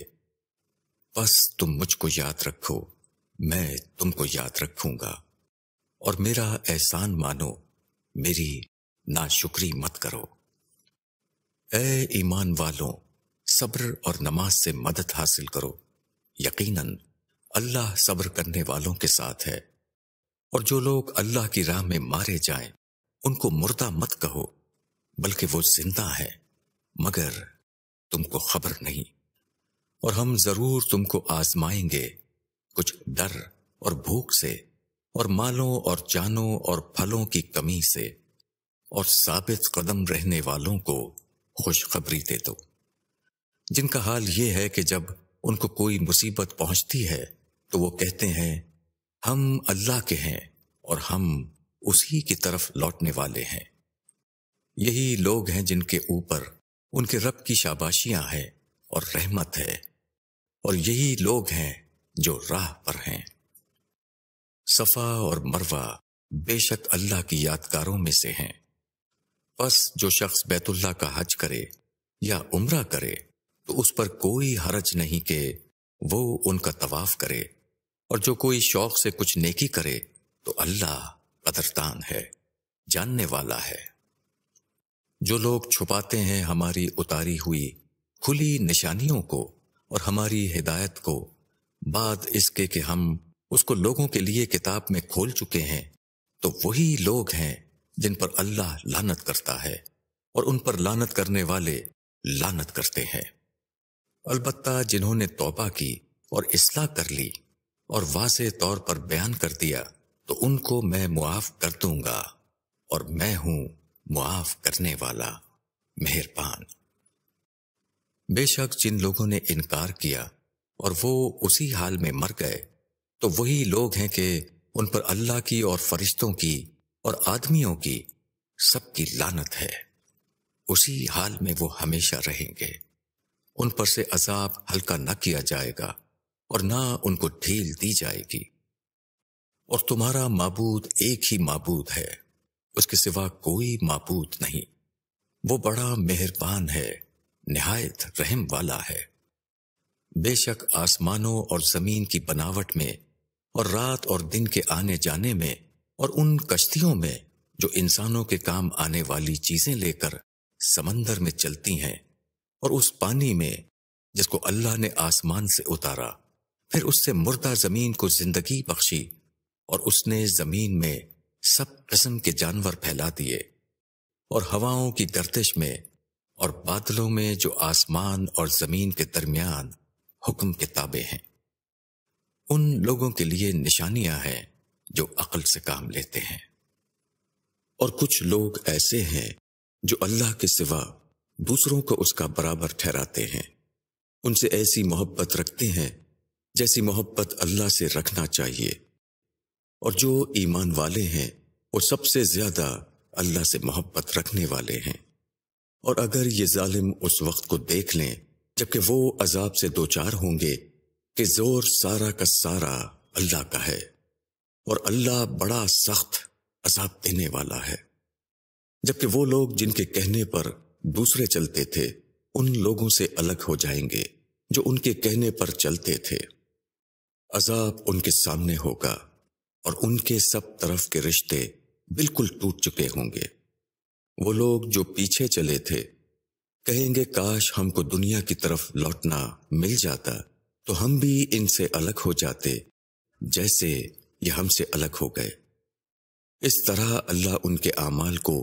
बस तुम मुझको याद रखो, मैं तुमको याद रखूंगा, और मेरा एहसान मानो, मेरी नाशुक्री मत करो। ऐ ईमान वालों, सब्र और नमाज से मदद हासिल करो, यकीनन अल्लाह सब्र करने वालों के साथ है। और जो लोग अल्लाह की राह में मारे जाएं, उनको मुर्दा मत कहो, बल्कि वो जिंदा है, मगर तुमको खबर नहीं। और हम जरूर तुमको आजमाएंगे, कुछ डर और भूख से, और मालों और जानों और फलों की कमी से, और साबित कदम रहने वालों को खुशखबरी दे दो। जिनका हाल यह है कि जब उनको कोई मुसीबत पहुंचती है तो वो कहते हैं हम अल्लाह के हैं और हम उसी की तरफ लौटने वाले हैं। यही लोग हैं जिनके ऊपर उनके रब की शाबाशियां हैं और रहमत है, और यही लोग हैं जो राह पर हैं। सफा और मरवा बेशक अल्लाह की यादगारों में से हैं। बस जो शख्स बैतुल्लाह का हज करे या उम्रा करे तो उस पर कोई हरज नहीं कि वो उनका तवाफ करे, और जो कोई शौक से कुछ नेकी करे तो अल्लाह कदरदान है, जानने वाला है। जो लोग छुपाते हैं हमारी उतारी हुई खुली निशानियों को और हमारी हिदायत को बाद इसके कि हम उसको लोगों के लिए किताब में खोल चुके हैं, तो वही लोग हैं जिन पर अल्लाह लानत करता है, और उन पर लानत करने वाले लानत करते हैं। अलबत्ता जिन्होंने तौबा की और इस्लाह कर ली और वाज़े तौर पर बयान कर दिया तो उनको मैं मुआफ कर दूंगा, और मैं हूं मुआफ करने वाला, मेहरबान। बेशक जिन लोगों ने इनकार किया और वो उसी हाल में मर गए तो वही लोग हैं कि उन पर अल्लाह की और फरिश्तों की और आदमियों की सबकी लानत है। उसी हाल में वो हमेशा रहेंगे। उन पर से अजाब हल्का न किया जाएगा और ना उनको ढील दी जाएगी। और तुम्हारा माबूद एक ही माबूद है, उसके सिवा कोई माबूद नहीं। वो बड़ा मेहरबान है, निहायत रहम वाला है। बेशक आसमानों और जमीन की बनावट में और रात और दिन के आने जाने में और उन कश्तियों में जो इंसानों के काम आने वाली चीजें लेकर समंदर में चलती हैं और उस पानी में जिसको अल्लाह ने आसमान से उतारा, फिर उससे मुर्दा जमीन को जिंदगी बख्शी और उसने जमीन में सब किस्म के जानवर फैला दिए और हवाओं की गर्दिश में और बादलों में जो आसमान और जमीन के दरमियान हुक्म के ताबे हैं। उन लोगों के लिए निशानियां हैं जो अक्ल से काम लेते हैं। और कुछ लोग ऐसे हैं जो अल्लाह के सिवा दूसरों को उसका बराबर ठहराते हैं। उनसे ऐसी मोहब्बत रखते हैं जैसी मोहब्बत अल्लाह से रखना चाहिए। और जो ईमान वाले हैं वो सबसे ज्यादा अल्लाह से मोहब्बत रखने वाले हैं। और अगर ये जालिम उस वक्त को देख लें जबकि वो अजाब से दोचार होंगे कि जोर सारा का सारा अल्लाह का है और अल्लाह बड़ा सख्त अजाब देने वाला है। जबकि वो लोग जिनके कहने पर दूसरे चलते थे उन लोगों से अलग हो जाएंगे जो उनके कहने पर चलते थे। अजाब उनके सामने होगा और उनके सब तरफ के रिश्ते बिल्कुल टूट चुके होंगे। वो लोग जो पीछे चले थे कहेंगे, काश हमको दुनिया की तरफ लौटना मिल जाता तो हम भी इनसे अलग हो जाते जैसे ये हमसे अलग हो गए। इस तरह अल्लाह उनके आमाल को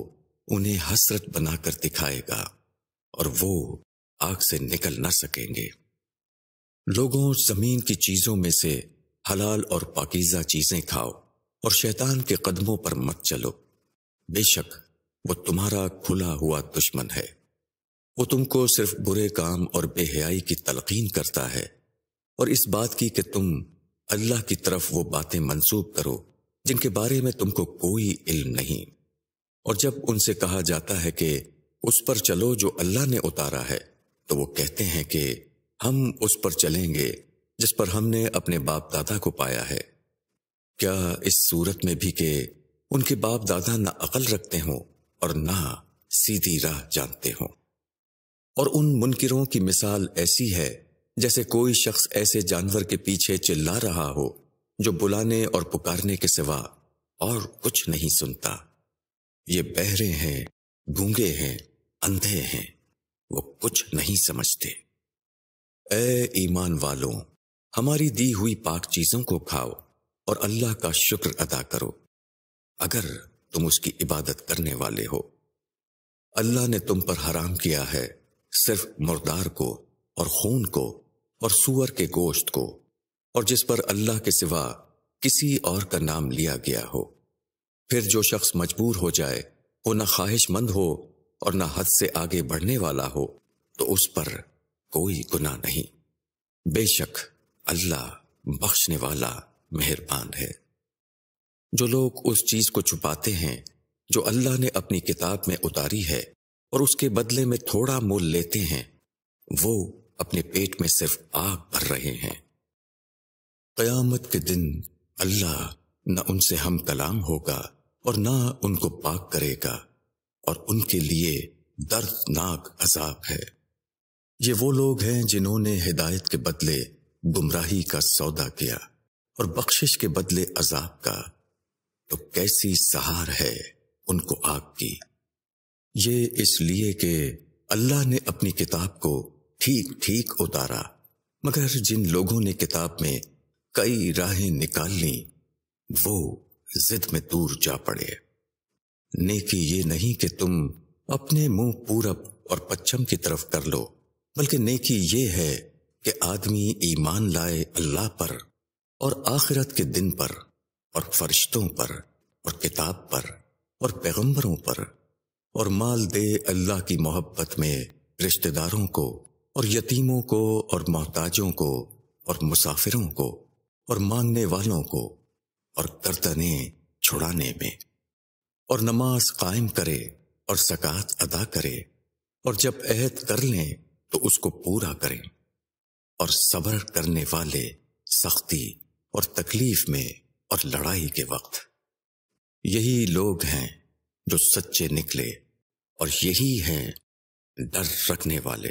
उन्हें हसरत बनाकर दिखाएगा और वो आग से निकल न सकेंगे। लोगों, जमीन की चीजों में से हलाल और पाकीज़ा चीजें खाओ और शैतान के कदमों पर मत चलो। बेशक वो तुम्हारा खुला हुआ दुश्मन है। वो तुमको सिर्फ बुरे काम और बेहयाई की तलकीन करता है और इस बात की कि तुम अल्लाह की तरफ वो बातें मंसूब करो जिनके बारे में तुमको कोई इल्म नहीं। और जब उनसे कहा जाता है कि उस पर चलो जो अल्लाह ने उतारा है, तो वो कहते हैं कि हम उस पर चलेंगे जिस पर हमने अपने बाप दादा को पाया है। क्या इस सूरत में भी कि उनके बाप दादा ना अकल रखते हों और ना सीधी राह जानते हों। और उन मुनकिरों की मिसाल ऐसी है जैसे कोई शख्स ऐसे जानवर के पीछे चिल्ला रहा हो जो बुलाने और पुकारने के सिवा और कुछ नहीं सुनता। ये बहरे हैं, गूंगे हैं, अंधे हैं, वो कुछ नहीं समझते। ए ईमान वालों, हमारी दी हुई पाक चीजों को खाओ और अल्लाह का शुक्र अदा करो अगर तुम उसकी इबादत करने वाले हो। अल्लाह ने तुम पर हराम किया है सिर्फ मुर्दार को और खून को और सूअर के गोश्त को और जिस पर अल्लाह के सिवा किसी और का नाम लिया गया हो। फिर जो शख्स मजबूर हो जाए, वो ना ख्वाहिशमंद हो और ना हद से आगे बढ़ने वाला हो, तो उस पर कोई गुनाह नहीं। बेशक अल्लाह बख्शने वाला मेहरबान है। जो लोग उस चीज को छुपाते हैं जो अल्लाह ने अपनी किताब में उतारी है और उसके बदले में थोड़ा मोल लेते हैं, वो अपने पेट में सिर्फ आग भर रहे हैं। क़यामत के दिन अल्लाह न उनसे हम कलाम होगा और ना उनको पाक करेगा और उनके लिए दर्दनाक अजाब है। ये वो लोग हैं जिन्होंने हिदायत के बदले गुमराही का सौदा किया और बख्शिश के बदले अजाब का। तो कैसी सहार है उनको आग की। ये इसलिए कि अल्लाह ने अपनी किताब को ठीक ठीक उतारा, मगर जिन लोगों ने किताब में कई राहें निकाल लीं वो जिद में दूर जा पड़े। नेकी ये नहीं कि तुम अपने मुंह पूरब और पश्चिम की तरफ कर लो, बल्कि नेकी ये है कि आदमी ईमान लाए अल्लाह पर और आखिरत के दिन पर और फरिश्तों पर और किताब पर और पैगंबरों पर और माल दे अल्लाह की मोहब्बत में रिश्तेदारों को और यतीमों को और मोहताजों को और मुसाफिरों को और मांगने वालों को और कर्तने छुड़ाने में, और नमाज कायम करे और सकात अदा करे और जब अहद कर लें तो उसको पूरा करें, और सब्र करने वाले सख्ती और तकलीफ में और लड़ाई के वक्त। यही लोग हैं जो सच्चे निकले और यही हैं डर रखने वाले।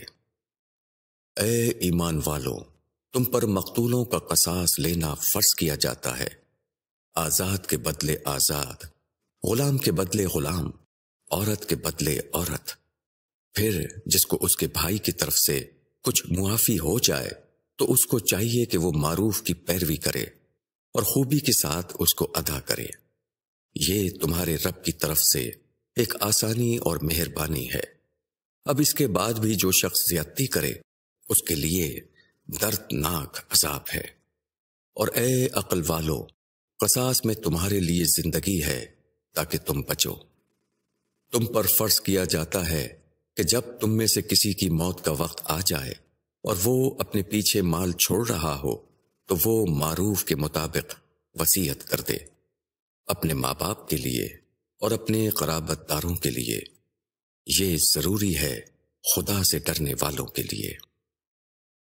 ए ईमान वालों, तुम पर मकतूलों का कसास लेना फर्ज किया जाता है, आज़ाद के बदले आज़ाद, गुलाम के बदले गुलाम, औरत के बदले औरत। फिर जिसको उसके भाई की तरफ से कुछ मुआफ़ी हो जाए तो उसको चाहिए कि वो मारूफ की पैरवी करे और खूबी के साथ उसको अदा करे। ये तुम्हारे रब की तरफ से एक आसानी और मेहरबानी है। अब इसके बाद भी जो शख्स ज्यादती करे उसके लिए दर्दनाक अजाब है। और ए अक्ल वालों, कसास में तुम्हारे लिए जिंदगी है ताकि तुम बचो। तुम पर फर्ज किया जाता है कि जब तुम में से किसी की मौत का वक्त आ जाए और वो अपने पीछे माल छोड़ रहा हो तो वो मारूफ के मुताबिक वसीयत कर दे, अपने माँ बाप के लिए और अपने क़राबतदारों के लिए। ये ज़रूरी है खुदा से डरने वालों के लिए।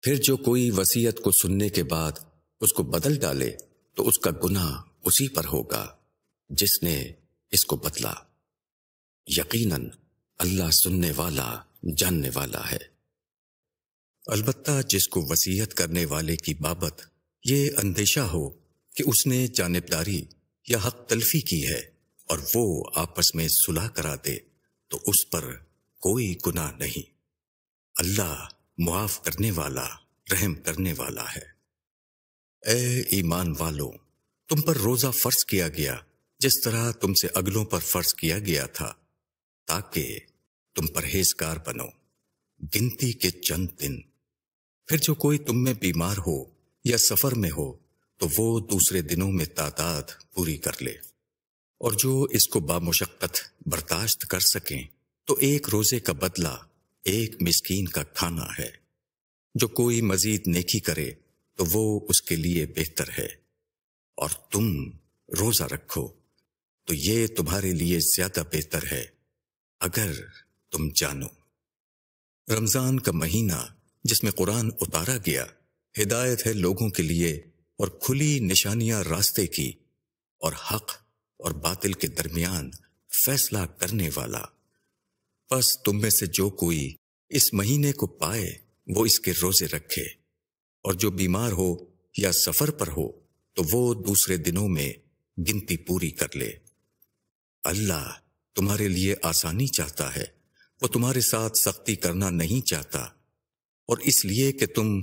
फिर जो कोई वसीयत को सुनने के बाद उसको बदल डाले तो उसका गुनाह उसी पर होगा जिसने इसको बदला। यकीनन अल्लाह सुनने वाला जानने वाला है। अलबत्ता जिसको वसीयत करने वाले की बाबत ये अंदेशा हो कि उसने जानिबदारी या हक तलफी की है और वो आपस में सुलह करा दे तो उस पर कोई गुनाह नहीं। अल्लाह मुआफ करने वाला, रहम करने वाला है। ए ईमान वालों, तुम पर रोज़ा फर्ज किया गया जिस तरह तुमसे अगलों पर फर्ज किया गया था, ताकि तुम परहेजगार बनो, गिनती के चंद दिन। फिर जो कोई तुम में बीमार हो या सफर में हो तो वो दूसरे दिनों में तादाद पूरी कर ले, और जो इसको बामुशक्कत बर्दाश्त कर सकें तो एक रोजे का बदला एक मिस्कीन का खाना है। जो कोई मजीद नेकी करे तो वो उसके लिए बेहतर है। और तुम रोजा रखो तो ये तुम्हारे लिए ज्यादा बेहतर है अगर तुम जानो। रमजान का महीना जिसमें कुरान उतारा गया हिदायत है लोगों के लिए और खुली निशानियां रास्ते की और हक और बातिल के दरमियान फैसला करने वाला। बस तुम में से जो कोई इस महीने को पाए वो इसके रोजे रखे, और जो बीमार हो या सफर पर हो तो वो दूसरे दिनों में गिनती पूरी कर ले। अल्लाह तुम्हारे लिए आसानी चाहता है, वो तुम्हारे साथ सख्ती करना नहीं चाहता, और इसलिए कि तुम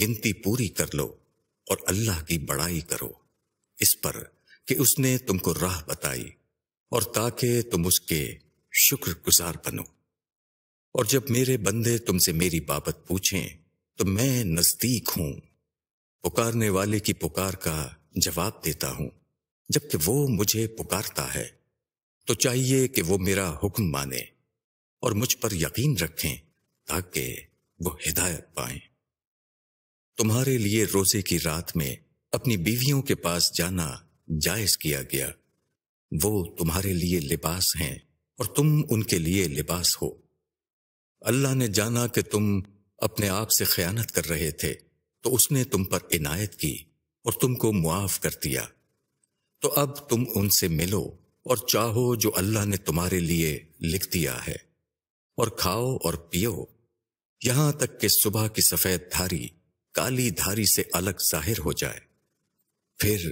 गिनती पूरी कर लो और अल्लाह की बड़ाई करो इस पर कि उसने तुमको राह बताई, और ताकि तुम उसके शुक्रगुजार बनो। और जब मेरे बंदे तुमसे मेरी बाबत पूछें तो मैं नजदीक हूं, पुकारने वाले की पुकार का जवाब देता हूं। जबकि वो मुझे पुकारता है तो चाहिए कि वो मेरा हुक्म माने और मुझ पर यकीन रखें ताकि वो हिदायत पाएं। तुम्हारे लिए रोजे की रात में अपनी बीवियों के पास जाना जायज़ किया गया। वो तुम्हारे लिए लिबास हैं और तुम उनके लिए लिबास हो। अल्लाह ने जाना कि तुम अपने आप से खयानत कर रहे थे तो उसने तुम पर इनायत की और तुमको मुआफ कर दिया। तो अब तुम उनसे मिलो और चाहो जो अल्लाह ने तुम्हारे लिए लिख दिया है, और खाओ और पियो, यहां तक कि सुबह की सफेद धारी काली धारी से अलग जाहिर हो जाए। फिर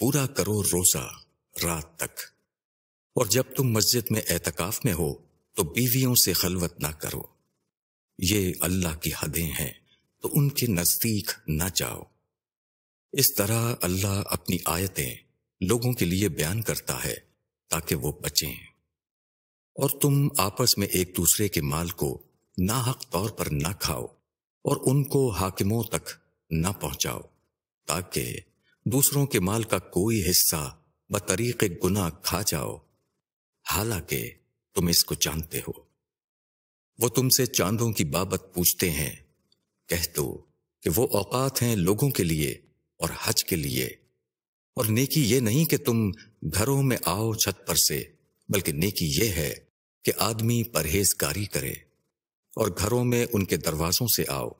पूरा करो रोजा रात तक। और जब तुम मस्जिद में एतकाफ में हो तो बीवियों से खलवत ना करो। ये अल्लाह की हदें हैं तो उनके नजदीक ना जाओ। इस तरह अल्लाह अपनी आयतें लोगों के लिए बयान करता है ताकि वो बचें। और तुम आपस में एक दूसरे के माल को नाहक तौर पर ना खाओ और उनको हाकिमों तक ना पहुंचाओ, ताकि दूसरों के माल का कोई हिस्सा बतरीक़ गुनाह खा जाओ, हालांकि तुम इसको जानते हो। वो तुमसे चांदों की बाबत पूछते हैं, कह दो कि वो औकात हैं लोगों के लिए और हज के लिए। और नेकी ये नहीं कि तुम घरों में आओ छत पर से, बल्कि नेकी ये है कि आदमी परहेजगारी करे और घरों में उनके दरवाजों से आओ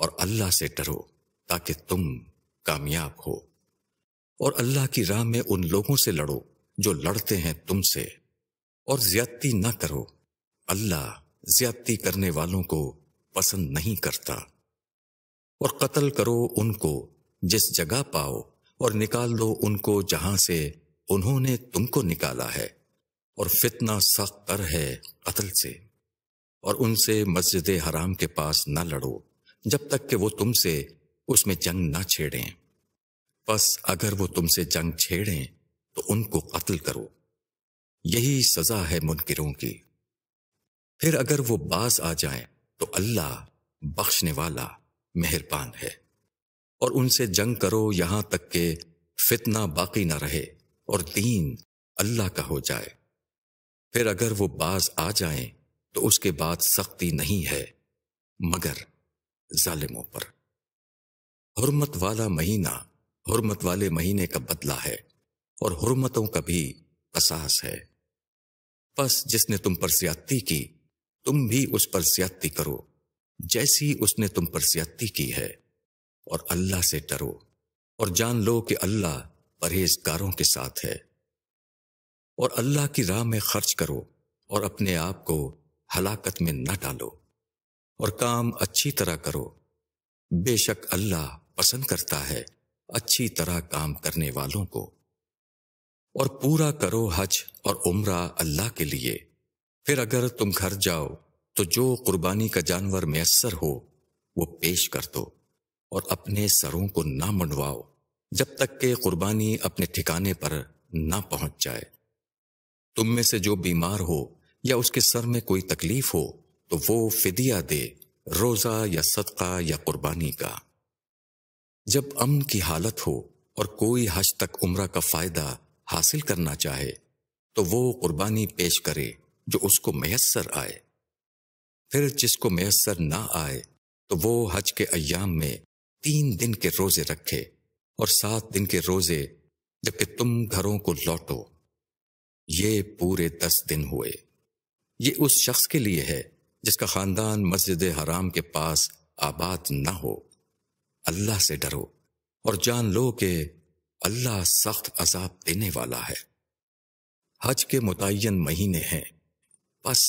और अल्लाह से डरो ताकि तुम कामयाब हो। और अल्लाह की राह में उन लोगों से लड़ो जो लड़ते हैं तुमसे, और ज्यादती ना करो, अल्लाह ज्यादती करने वालों को पसंद नहीं करता। और कत्ल करो उनको जिस जगह पाओ और निकाल दो उनको जहां से उन्होंने तुमको निकाला है। और फितना सख्त तर है कत्ल से। और उनसे मस्जिद-ए-हराम के पास ना लड़ो जब तक कि वो तुमसे उसमें जंग ना छेड़ें। बस अगर वो तुमसे जंग छेड़ें तो उनको कत्ल करो, यही सजा है मुनकिरों की। फिर अगर वो बाज आ जाएं तो अल्लाह बख्शने वाला मेहरबान है। और उनसे जंग करो यहां तक कि फितना बाकी ना रहे और दीन अल्लाह का हो जाए। फिर अगर वो बाज आ जाएं तो उसके बाद सख्ती नहीं है मगर जालिमों पर। हुर्मत वाला महीना हुर्मत वाले महीने का बदला है और हुर्मतों का भी कसास है। बस जिसने तुम पर ज्यादती की तुम भी उस पर ज्यादती करो जैसी उसने तुम पर ज्यादती की है। और अल्लाह से डरो और जान लो कि अल्लाह परहेजगारों के साथ है। और अल्लाह की राह में खर्च करो और अपने आप को हलाकत में न डालो और काम अच्छी तरह करो। बेशक अल्लाह पसंद करता है अच्छी तरह काम करने वालों को। और पूरा करो हज और उम्रा अल्लाह के लिए। फिर अगर तुम घर जाओ तो जो कुर्बानी का जानवर मैसर हो वो पेश कर दो और अपने सरों को ना मंडवाओ जब तक कि कुर्बानी अपने ठिकाने पर ना पहुंच जाए। तुम में से जो बीमार हो या उसके सर में कोई तकलीफ हो तो वो फिदिया दे, रोजा या सदका या कुर्बानी का। जब अमन की हालत हो और कोई हज तक उम्रा का फायदा हासिल करना चाहे तो वो कुर्बानी पेश करे जो उसको मैसर आए। फिर जिसको मैसर ना आए तो वो हज के अय्याम में 3 दिन के रोजे रखे और 7 दिन के रोजे जबकि तुम घरों को लौटो। ये पूरे 10 दिन हुए। ये उस शख्स के लिए है जिसका खानदान मस्जिद-ए-हराम के पास आबाद ना हो। अल्लाह से डरो और जान लो कि अल्लाह सख्त अजाब देने वाला है। हज के मुतय्यन महीने हैं। बस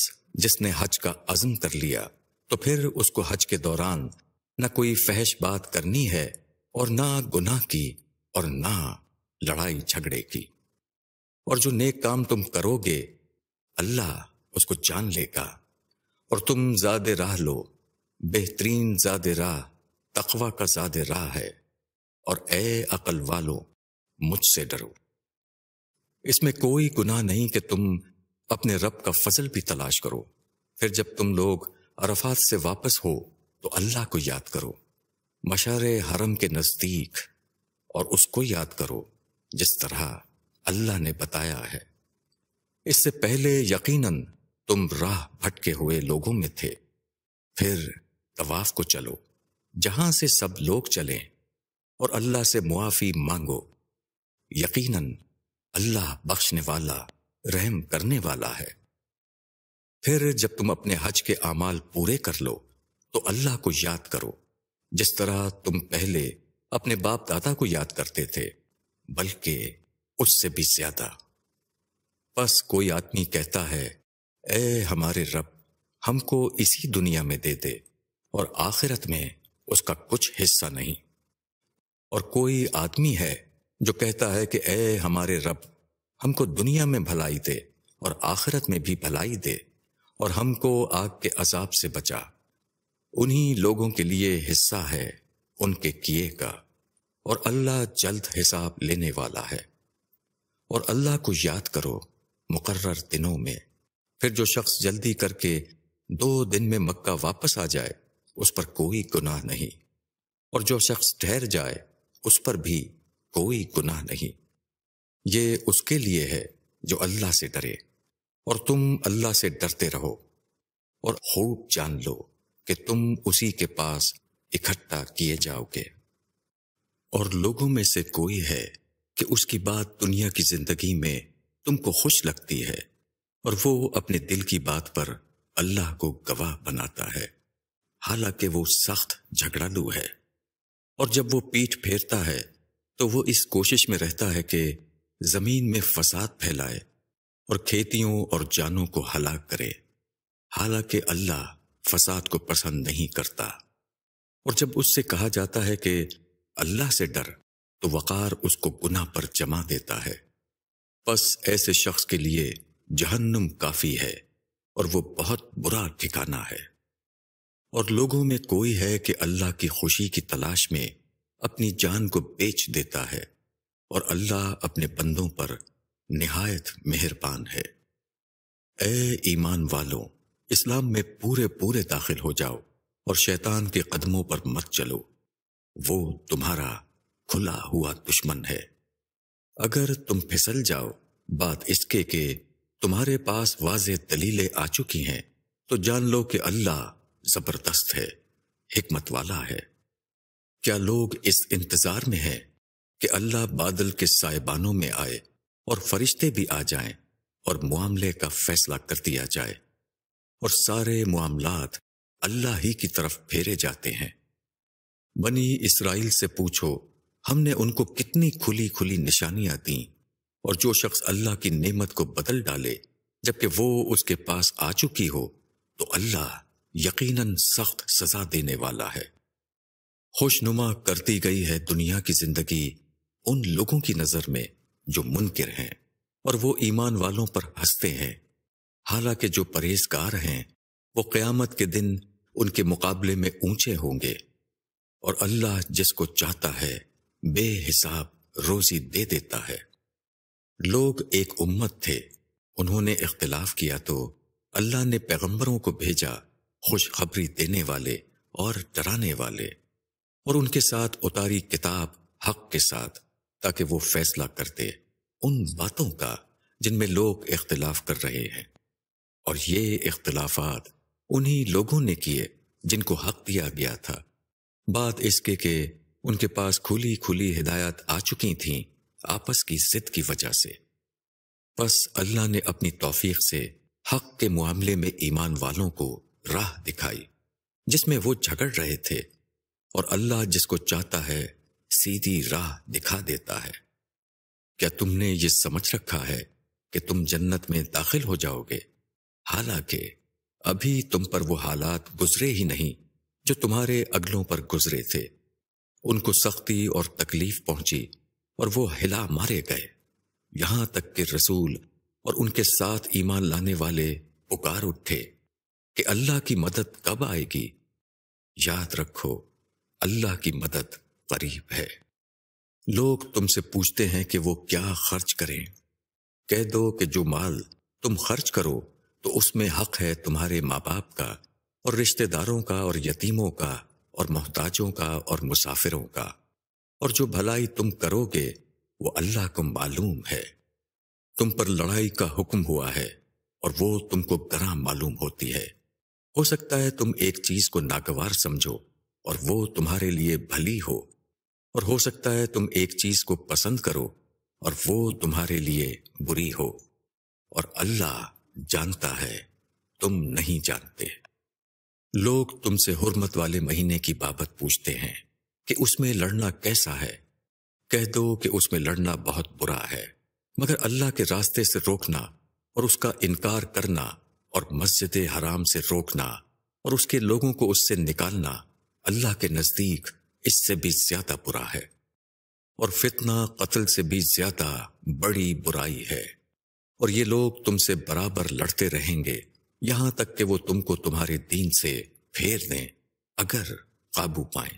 जिसने हज का अज़्म कर लिया तो फिर उसको हज के दौरान न कोई फहश बात करनी है और ना गुनाह की और ना लड़ाई झगड़े की। और जो नेक काम तुम करोगे अल्लाह उसको जान लेगा। और तुम ज़ादे राह लो, बेहतरीन ज़ादे राह तकवा का ज़ादे राह है। और ए अकल वालो मुझसे डरो। इसमें कोई गुनाह नहीं कि तुम अपने रब का फजल भी तलाश करो। फिर जब तुम लोग अरफात से वापस हो तो अल्लाह को याद करो मशारे हरम के नज़दीक, और उसको याद करो जिस तरह अल्लाह ने बताया है। इससे पहले यकीनन तुम राह भटके हुए लोगों में थे। फिर तवाफ को चलो जहां से सब लोग चलें और अल्लाह से मुआफ़ी मांगो। यकीनन अल्लाह बख्शने वाला रहम करने वाला है। फिर जब तुम अपने हज के अमाल पूरे कर लो तो अल्लाह को याद करो जिस तरह तुम पहले अपने बाप दादा को याद करते थे, बल्कि उससे भी ज्यादा। बस कोई आदमी कहता है ए हमारे रब हमको इसी दुनिया में दे दे और आखिरत में उसका कुछ हिस्सा नहीं। और कोई आदमी है जो कहता है कि ए हमारे रब हमको दुनिया में भलाई दे और आखिरत में भी भलाई दे और हमको आग के अजाब से बचा। उन्हीं लोगों के लिए हिस्सा है उनके किए का। और अल्लाह जल्द हिसाब लेने वाला है। और अल्लाह को याद करो मुकर्रर दिनों में। फिर जो शख्स जल्दी करके 2 दिन में मक्का वापस आ जाए उस पर कोई गुनाह नहीं, और जो शख्स ठहर जाए उस पर भी कोई गुनाह नहीं। ये उसके लिए है जो अल्लाह से डरे। और तुम अल्लाह से डरते रहो और खूब जान लो कि तुम उसी के पास इकट्ठा किए जाओगे। और लोगों में से कोई है कि उसकी बात दुनिया की जिंदगी में तुमको खुश लगती है और वो अपने दिल की बात पर अल्लाह को गवाह बनाता है, हालांकि वो सख्त झगड़ालू है। और जब वो पीठ फेरता है तो वो इस कोशिश में रहता है कि जमीन में फसाद फैलाए और खेतियों और जानों को हलाक करे, हालांकि अल्लाह फसाद को पसंद नहीं करता। और जब उससे कहा जाता है कि अल्लाह से डर, तो वक़ार उसको गुनाह पर जमा देता है। बस ऐसे शख्स के लिए जहन्नुम काफ़ी है और वो बहुत बुरा ठिकाना है। और लोगों में कोई है कि अल्लाह की खुशी की तलाश में अपनी जान को बेच देता है, और अल्लाह अपने बंदों पर निहायत मेहरबान है। ए ईमान वालों, इस्लाम में पूरे पूरे दाखिल हो जाओ और शैतान के कदमों पर मत चलो, वो तुम्हारा खुला हुआ दुश्मन है। अगर तुम फिसल जाओ बात इसके कि तुम्हारे पास वाज़ेह दलीलें आ चुकी हैं, तो जान लो कि अल्लाह जबरदस्त है, हिकमत वाला है। क्या लोग इस इंतजार में हैं कि अल्लाह बादल के सायबानों में आए और फरिश्ते भी आ जाएं और मामले का फैसला कर दिया जाए, और सारे मामलात अल्लाह ही की तरफ फेरे जाते हैं? बनी इसराइल से पूछो, हमने उनको कितनी खुली खुली निशानियां दी, और जो शख्स अल्लाह की नेमत को बदल डाले जबकि वो उसके पास आ चुकी हो, तो अल्लाह यकीनन सख्त सजा देने वाला है। खुशनुमा करती गई है दुनिया की जिंदगी उन लोगों की नजर में जो मुनकिर हैं, और वो ईमान वालों पर हंसते हैं, हालांकि जो परहेजगार हैं वो क़यामत के दिन उनके मुकाबले में ऊंचे होंगे। और अल्लाह जिसको चाहता है बेहिसाब रोजी दे देता है। लोग एक उम्मत थे, उन्होंने इख्तिलाफ किया तो अल्लाह ने पैगंबरों को भेजा खुशखबरी देने वाले और डराने वाले, और उनके साथ उतारी किताब हक के साथ, ताकि वो फैसला करते उन बातों का जिनमें लोग इख्तिलाफ कर रहे हैं। और ये इख्तिलाफात उन्हीं लोगों ने किए जिनको हक दिया गया था। बात इसके कि उनके पास खुली खुली हिदायत आ चुकी थी आपस की जिद की वजह से। बस अल्लाह ने अपनी तौफीक से हक के मामले में ईमान वालों को राह दिखाई जिसमें वो झगड़ रहे थे, और अल्लाह जिसको चाहता है सीधी राह दिखा देता है। क्या तुमने ये समझ रखा है कि तुम जन्नत में दाखिल हो जाओगे, हालांकि अभी तुम पर वो हालात गुजरे ही नहीं जो तुम्हारे अगलों पर गुजरे थे? उनको सख्ती और तकलीफ पहुंची और वो हिला मारे गए, यहां तक कि रसूल और उनके साथ ईमान लाने वाले पुकार उठे कि अल्लाह की मदद कब आएगी। याद रखो, अल्लाह की मदद करीब है। लोग तुमसे पूछते हैं कि वो क्या खर्च करें। कह दो कि जो माल तुम खर्च करो तो उसमें हक है तुम्हारे माँ बाप का और रिश्तेदारों का और यतीमों का और मोहताजों का और मुसाफिरों का, और जो भलाई तुम करोगे वो अल्लाह को मालूम है। तुम पर लड़ाई का हुक्म हुआ है और वो तुमको गरां मालूम होती है। हो सकता है तुम एक चीज को नागवार समझो और वो तुम्हारे लिए भली हो, और हो सकता है तुम एक चीज को पसंद करो और वो तुम्हारे लिए बुरी हो, और अल्लाह जानता है, तुम नहीं जानते। लोग तुमसे हुर्मत वाले महीने की बाबत पूछते हैं कि उसमें लड़ना कैसा है। कह दो कि उसमें लड़ना बहुत बुरा है, मगर अल्लाह के रास्ते से रोकना और उसका इनकार करना और मस्जिद-ए-हराम से रोकना और उसके लोगों को उससे निकालना अल्लाह के नज़दीक इससे भी ज्यादा बुरा है, और फितना कत्ल से भी ज्यादा बड़ी बुराई है। और ये लोग तुमसे बराबर लड़ते रहेंगे यहां तक कि वो तुमको तुम्हारे दीन से फेर दें अगर काबू पाएं।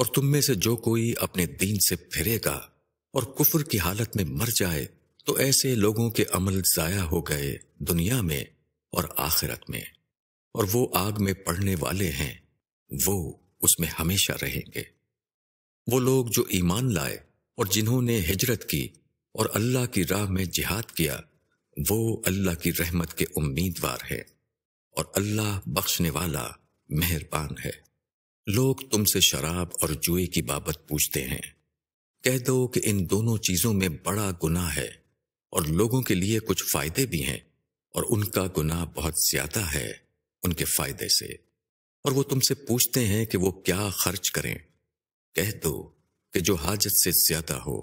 और तुम में से जो कोई अपने दीन से फिरेगा और कुफ्र की हालत में मर जाए, तो ऐसे लोगों के अमल जाया हो गए दुनिया में और आखिरत में, और वो आग में पड़ने वाले हैं, वो उसमें हमेशा रहेंगे। वो लोग जो ईमान लाए और जिन्होंने हिजरत की और अल्लाह की राह में जिहाद किया, वो अल्लाह की रहमत के उम्मीदवार है और अल्लाह बख्शने वाला मेहरबान है। लोग तुमसे शराब और जुए की बाबत पूछते हैं, कह दो कि इन दोनों चीज़ों में बड़ा गुनाह है और लोगों के लिए कुछ फ़ायदे भी हैं और उनका गुनाह बहुत ज़्यादा है उनके फ़ायदे से। और वो तुमसे पूछते हैं कि वो क्या खर्च करें, कह दो कि जो हाजत से ज़्यादा हो।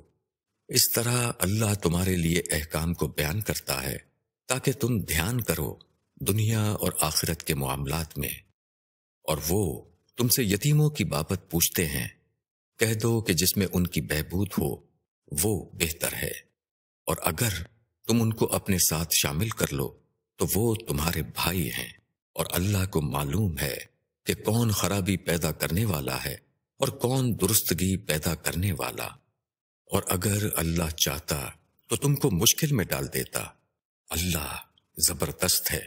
इस तरह अल्लाह तुम्हारे लिए अहकाम को बयान करता है ताकि तुम ध्यान करो दुनिया और आखिरत के मामलात में। और वो तुमसे यतीमों की बाबत पूछते हैं, कह दो कि जिसमें उनकी बहबूद हो वो बेहतर है, और अगर तुम उनको अपने साथ शामिल कर लो तो वो तुम्हारे भाई हैं। और अल्लाह को मालूम है कि कौन खराबी पैदा करने वाला है और कौन दुरुस्तगी पैदा करने वाला। और अगर अल्लाह चाहता तो तुमको मुश्किल में डाल देता। अल्लाह जबरदस्त है,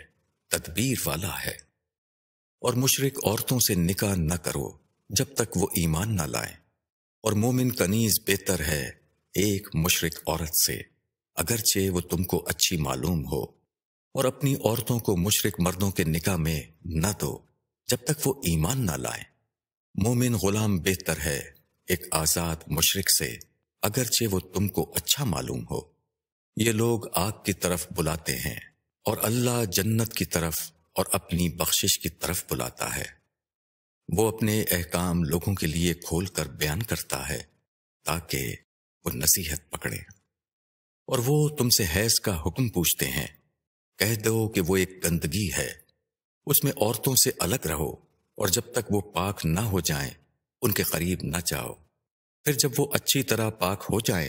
तदबीर वाला है। और मुशरिक औरतों से निकाह न करो जब तक वो ईमान न लाए, और मोमिन कनीज बेहतर है एक मुशरिक औरत से अगरचे वो तुमको अच्छी मालूम हो। और अपनी औरतों को मुशरिक मर्दों के निकाह में न दो जब तक वो ईमान न लाए। मोमिन गुलाम बेहतर है एक आज़ाद मुशरिक से अगरचे वो तुमको अच्छा मालूम हो। ये लोग आग की तरफ बुलाते हैं और अल्लाह जन्नत की तरफ और अपनी बख्शिश की तरफ बुलाता है। वो अपने अहकाम लोगों के लिए खोल कर बयान करता है ताकि वो नसीहत पकड़े। और वो तुमसे हैज़ का हुक्म पूछते हैं, कह दो कि वो एक गंदगी है, उसमें औरतों से अलग रहो और जब तक वो पाक ना हो जाएं उनके करीब ना जाओ। फिर जब वो अच्छी तरह पाक हो जाए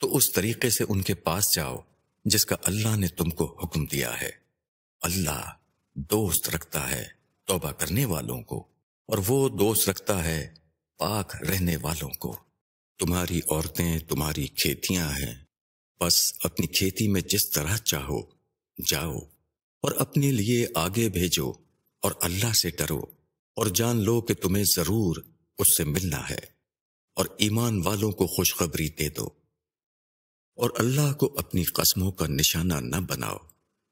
तो उस तरीके से उनके पास जाओ जिसका अल्लाह ने तुमको हुक्म दिया है। अल्लाह दोस्त रखता है तौबा करने वालों को और वो दोस्त रखता है पाक रहने वालों को। तुम्हारी औरतें तुम्हारी खेतियां हैं, बस अपनी खेती में जिस तरह चाहो जाओ और अपने लिए आगे भेजो और अल्लाह से डरो और जान लो कि तुम्हें ज़रूर उससे मिलना है। और ईमान वालों को खुशखबरी दे दो। और अल्लाह को अपनी कस्मों का निशाना न बनाओ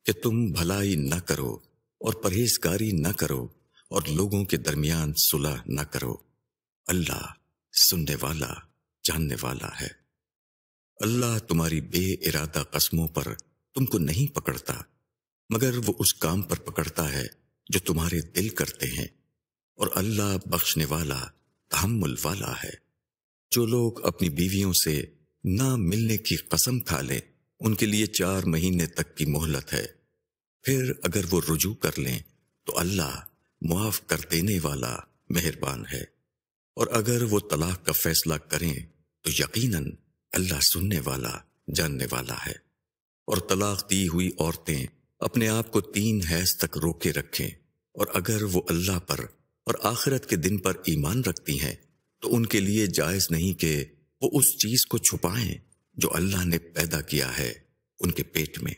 कि तुम भलाई न करो और परहेजगारी न करो और लोगों के दरमियान सुलह न करो। अल्लाह सुनने वाला जानने वाला है। अल्लाह तुम्हारी बे इरादा कस्मों पर तुमको नहीं पकड़ता, मगर वो उस काम पर पकड़ता है जो तुम्हारे दिल करते हैं। और अल्लाह बख्शने वाला तहम्मुल वाला है। जो लोग अपनी बीवियों से ना मिलने की कसम खा लें उनके लिए 4 महीने तक की मोहलत है, फिर अगर वो रुजू कर लें तो अल्लाह मुआफ़ कर देने वाला मेहरबान है। और अगर वो तलाक का फैसला करें तो यकीनन अल्लाह सुनने वाला जानने वाला है। और तलाक दी हुई औरतें अपने आप को 3 हैज तक रोके रखें, और अगर वो अल्लाह पर और आखिरत के दिन पर ईमान रखती हैं तो उनके लिए जायज़ नहीं कि वो उस चीज़ को छुपाएं जो अल्लाह ने पैदा किया है उनके पेट में।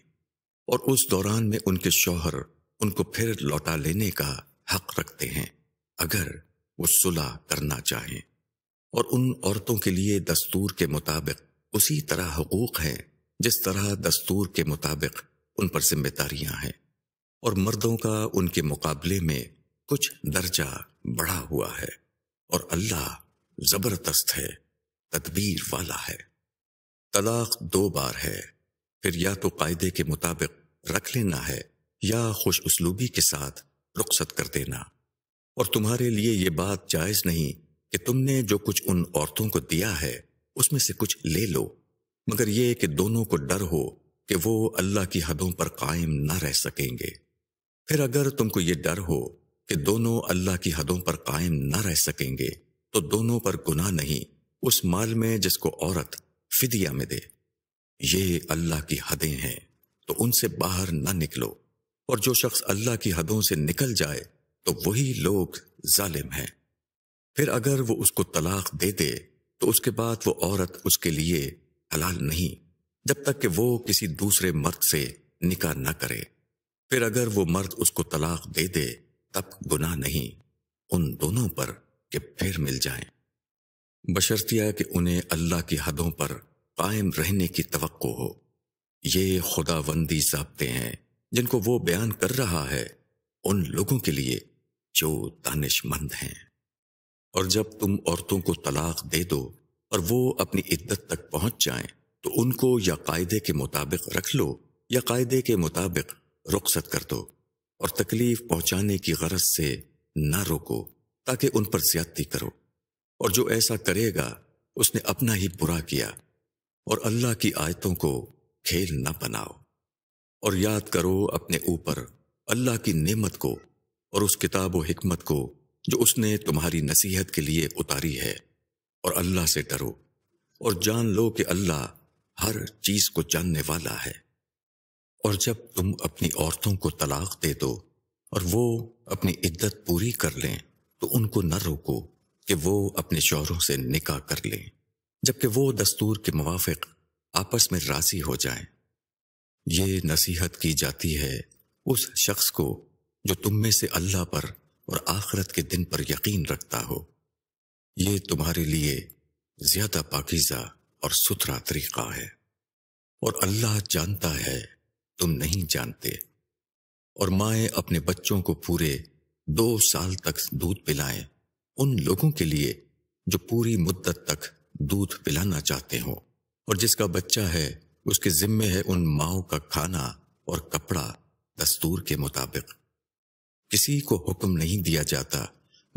और उस दौरान में उनके शौहर उनको फिर लौटा लेने का हक रखते हैं अगर वो सुलह करना चाहें। और उन औरतों के लिए दस्तूर के मुताबिक उसी तरह हुकूक हैं जिस तरह दस्तूर के मुताबिक उन पर जिम्मेदारियां हैं। और मर्दों का उनके मुकाबले में कुछ दर्जा बढ़ा हुआ है। और अल्लाह जबरदस्त है, तदबीर वाला है। तलाक 2 बार है, फिर या तो कायदे के मुताबिक रख लेना है या खुश उसलूबी के साथ रुखसत कर देना। और तुम्हारे लिए ये बात जायज़ नहीं कि तुमने जो कुछ उन औरतों को दिया है उसमें से कुछ ले लो, मगर ये कि दोनों को डर हो कि वो अल्लाह की हदों पर कायम ना रह सकेंगे। फिर अगर तुमको ये डर हो कि दोनों अल्लाह की हदों पर कायम ना रह सकेंगे तो दोनों पर गुनाह नहीं उस माल में जिसको औरत फिदिया में दे। ये अल्लाह की हदें हैं तो उनसे बाहर ना निकलो, और जो शख्स अल्लाह की हदों से निकल जाए तो वही लोग जालिम हैं। फिर अगर वो उसको तलाक दे दे तो उसके बाद वो औरत उसके लिए हलाल नहीं जब तक कि वो किसी दूसरे मर्द से निकाह ना करे। फिर अगर वो मर्द उसको तलाक दे दे तब गुनाह नहीं उन दोनों पर कि फिर मिल जाएं, बशर्तिया कि उन्हें अल्लाह की हदों पर कायम रहने की तवक्को हो। ये खुदावंदी ज़ाब्ते हैं जिनको वो बयान कर रहा है उन लोगों के लिए जो दानिशमंद हैं। और जब तुम औरतों को तलाक दे दो और वो अपनी इद्दत तक पहुंच जाएं तो उनको या कायदे के मुताबिक रख लो या कायदे के मुताबिक रुखसत कर दो और तकलीफ पहुंचाने की गरज से ना रोको ताकि उन पर ज्यादती करो। और जो ऐसा करेगा उसने अपना ही बुरा किया। और अल्लाह की आयतों को खेल ना बनाओ। और याद करो अपने ऊपर अल्लाह की नेमत को और उस किताब व हिकमत को जो उसने तुम्हारी नसीहत के लिए उतारी है। और अल्लाह से डरो और जान लो कि अल्लाह हर चीज को जानने वाला है। और जब तुम अपनी औरतों को तलाक दे दो और वो अपनी इद्दत पूरी कर लें तो उनको न रोको कि वो अपने शौहरों से निकाह कर लें, जबकि वो दस्तूर के मुवाफिक आपस में राजी हो जाएं। ये नसीहत की जाती है उस शख्स को जो तुम में से अल्लाह पर और आखिरत के दिन पर यकीन रखता हो। ये तुम्हारे लिए ज्यादा पाकीज़ा और सुथरा तरीका है। और अल्लाह जानता है तुम नहीं जानते। और माएँ अपने बच्चों को पूरे 2 साल तक दूध पिलाएं उन लोगों के लिए जो पूरी मुद्दत तक दूध पिलाना चाहते हो। और जिसका बच्चा है उसके जिम्मे है उन माओं का खाना और कपड़ा दस्तूर के मुताबिक। किसी को हुक्म नहीं दिया जाता